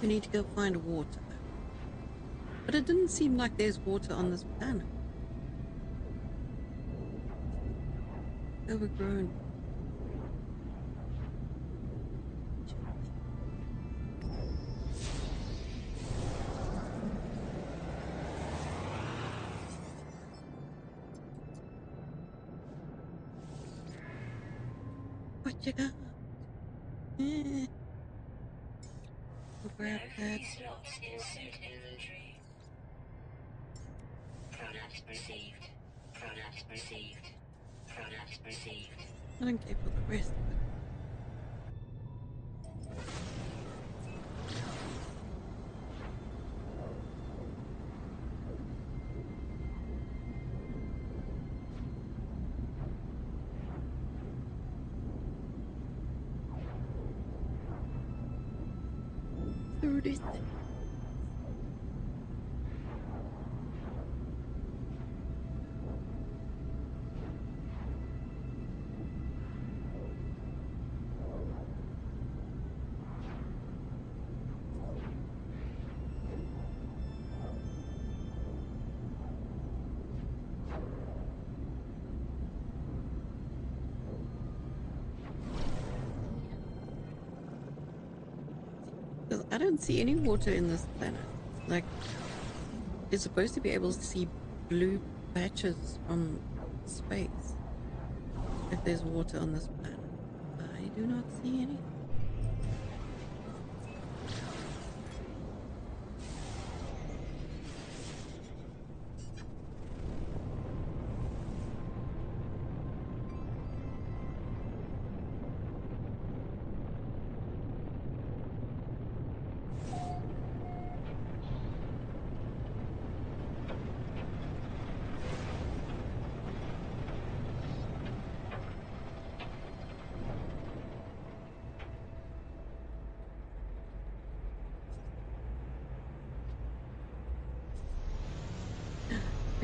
We need to go find water, but it didn't seem like there's water on this planet. Overgrown. What you got? Eh. Grab that. Insert inventory. Products received. Products received. Products received. I don't care for the rest of it. I don't see any water in this planet. Like, you're supposed to be able to see blue patches from space if there's water on this planet. I do not see any.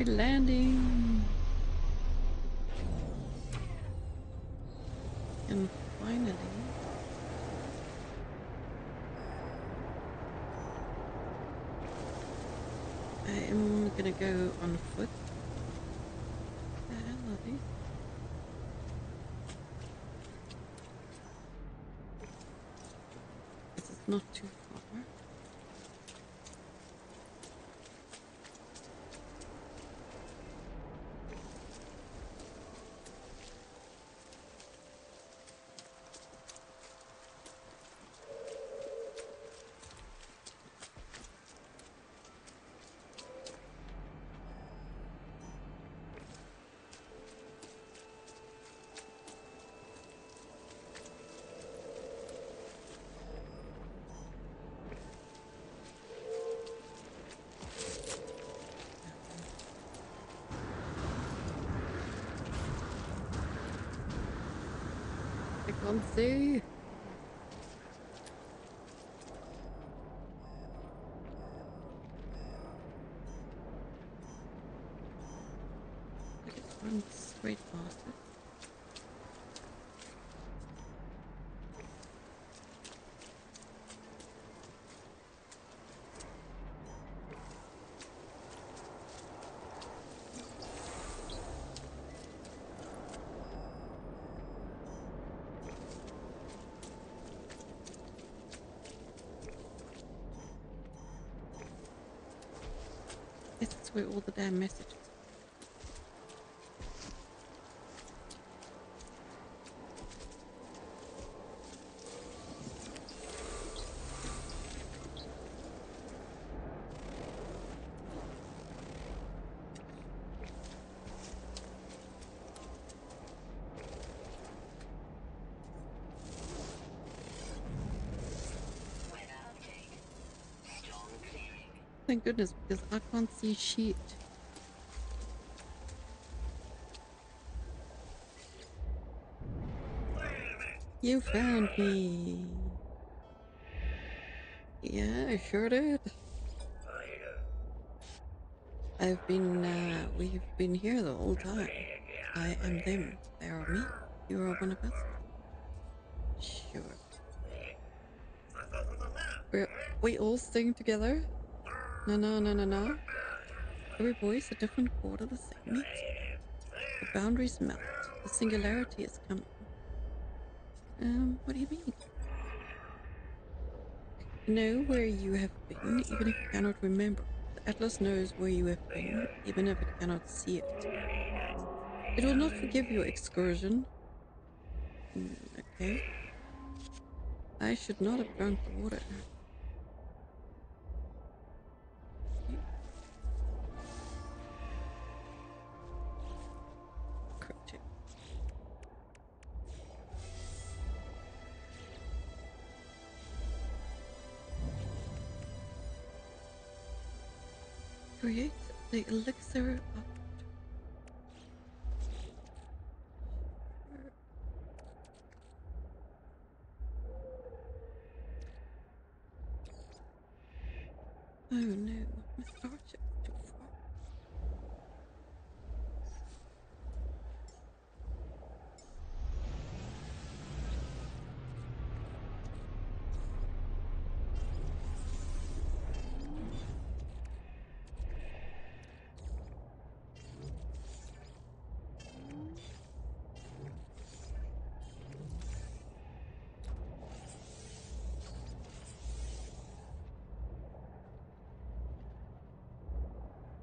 We're landing. I am gonna go on foot. Ah, lovely. This is not too far. Can't see. I just run straight past it. That's where all the damn messages. Thank goodness, because I can't see shit. You found me. Yeah, I sure did. I've been, uh, we've been here the whole time. I am them. They are me. You are one of us. Sure. We're, we all sing together. No, no, no, no, no. Every voice a different chord of the same meat. The boundaries melt. The singularity is coming. Um, what do you mean? Know where you have been, even if you cannot remember. The Atlas knows where you have been, even if it cannot see it. It will not forgive your excursion. Mm, okay. I should not have drunk the water. Create the elixir of oh no, my star chip is too far.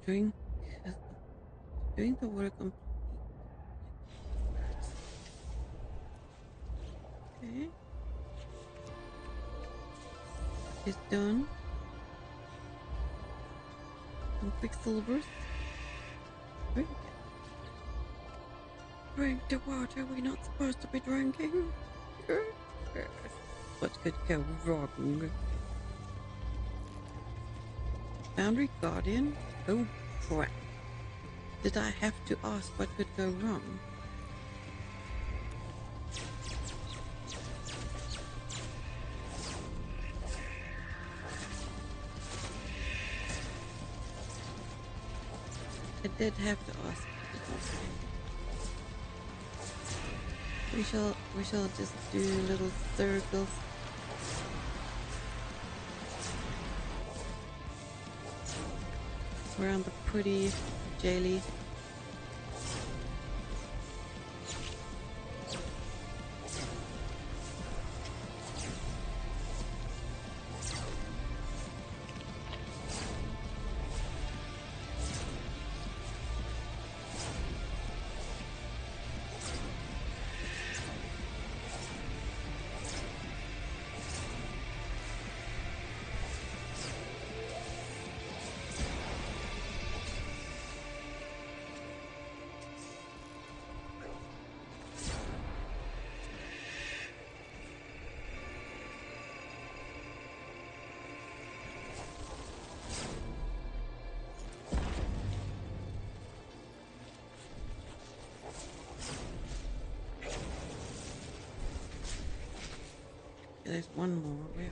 During, during the work on okay. It's done. Some quicksilvers. Drink. Drink the water, we're not supposed to be drinking. What could go wrong? Boundary Guardian? Oh crap. Did I have to ask what could go wrong? I did have to ask. We shall we shall just do little circles. We're on the pretty daily. There's one more. Where are you?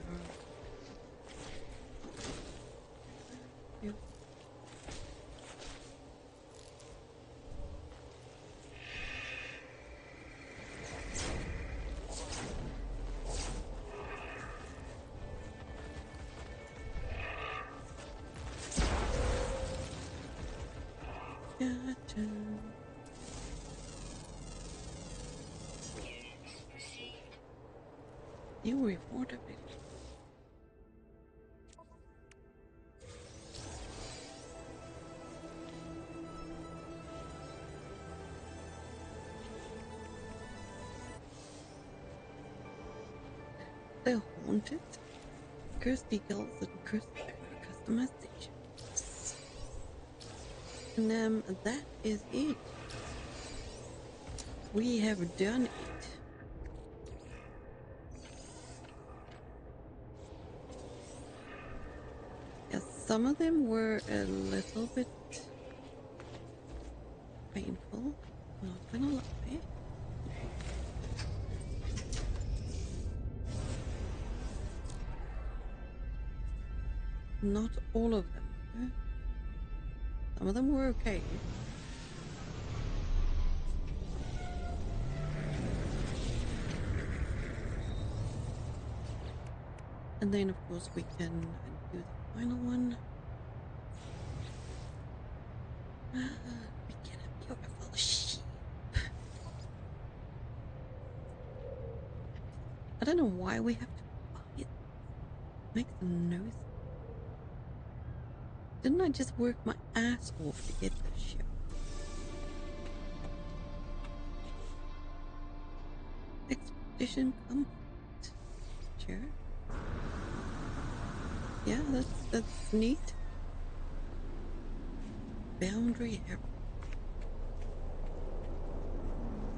Gotcha. You rewarded me. The haunted, cursed eagles, and cursed customizations. And um, that is it. We have done it. Some of them were a little bit painful, not gonna lie. Not all of them. Huh? Some of them were okay. And then of course we can do the final one. Uh, we get a beautiful sheep. I don't know why we have to buy it. Makes a noise. Didn't I just work my ass off to get this shit? Expedition complete. Sure. Yeah, that's that's neat. Boundary arrow.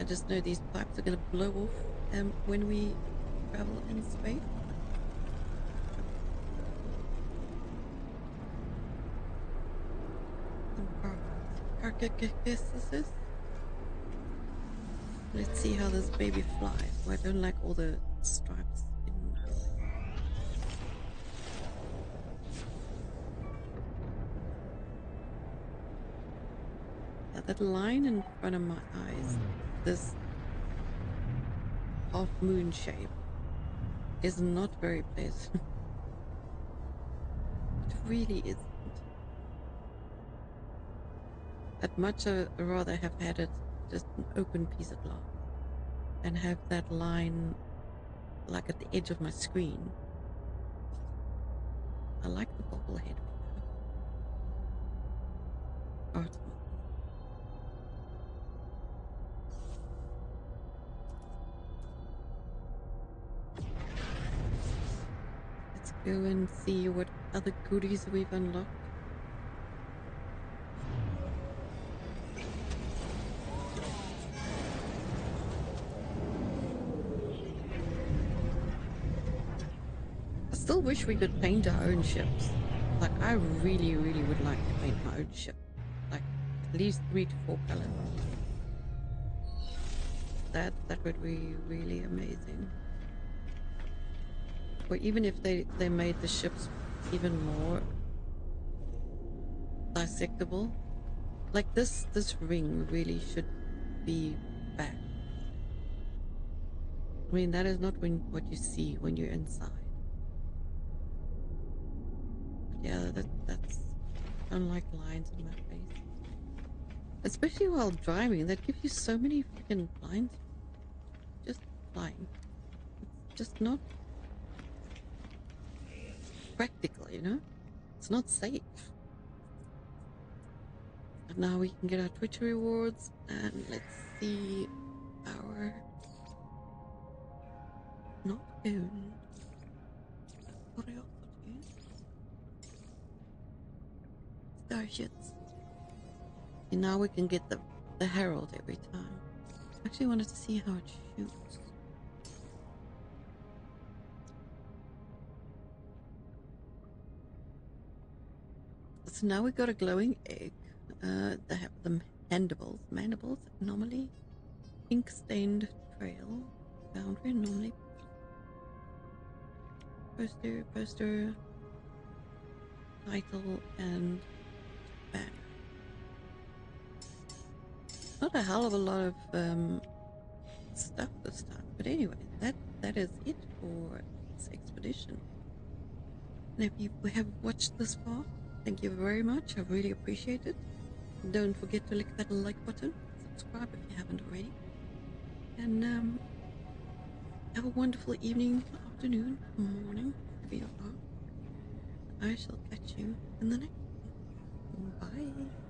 I just know these pipes are gonna blow off um when we travel in space. Let's see how this baby flies. Oh, I don't like all the stripes. That line in front of my eyes, this half moon shape, is not very pleasant. It really isn't. I'd much rather have had it just an open piece of glass and have that line like at the edge of my screen. I like the bobblehead. Oh, it's go and see what other goodies we've unlocked. I still wish we could paint our own ships. Like, I really, really would like to paint my own ship. Like, at least three to four colors. That, that would be really amazing. Or even if they, they made the ships even more dissectable. Like this, this ring really should be back. I mean, that is not when, what you see when you're inside. But yeah, that, that's unlike lines in my face. Especially while driving, that gives you so many freaking lines. Just flying. It's just not practical, you know? It's not safe. And now we can get our Twitch rewards, and let's see our... Not own. Starships. And now we can get the, the Herald every time. I actually wanted to see how it shoots. So now we got a glowing egg. Uh, they have the mandibles. Mandibles, anomaly. Ink stained trail. Boundary, anomaly. Poster, poster, title, and banner. Not a hell of a lot of um, stuff this time, but anyway, that that is it for this expedition. And if you have watched this far, thank you very much. I really appreciate it. Don't forget to click that like button, subscribe if you haven't already, and um, have a wonderful evening, afternoon, morning, wherever you are. I shall catch you in the next one. Bye.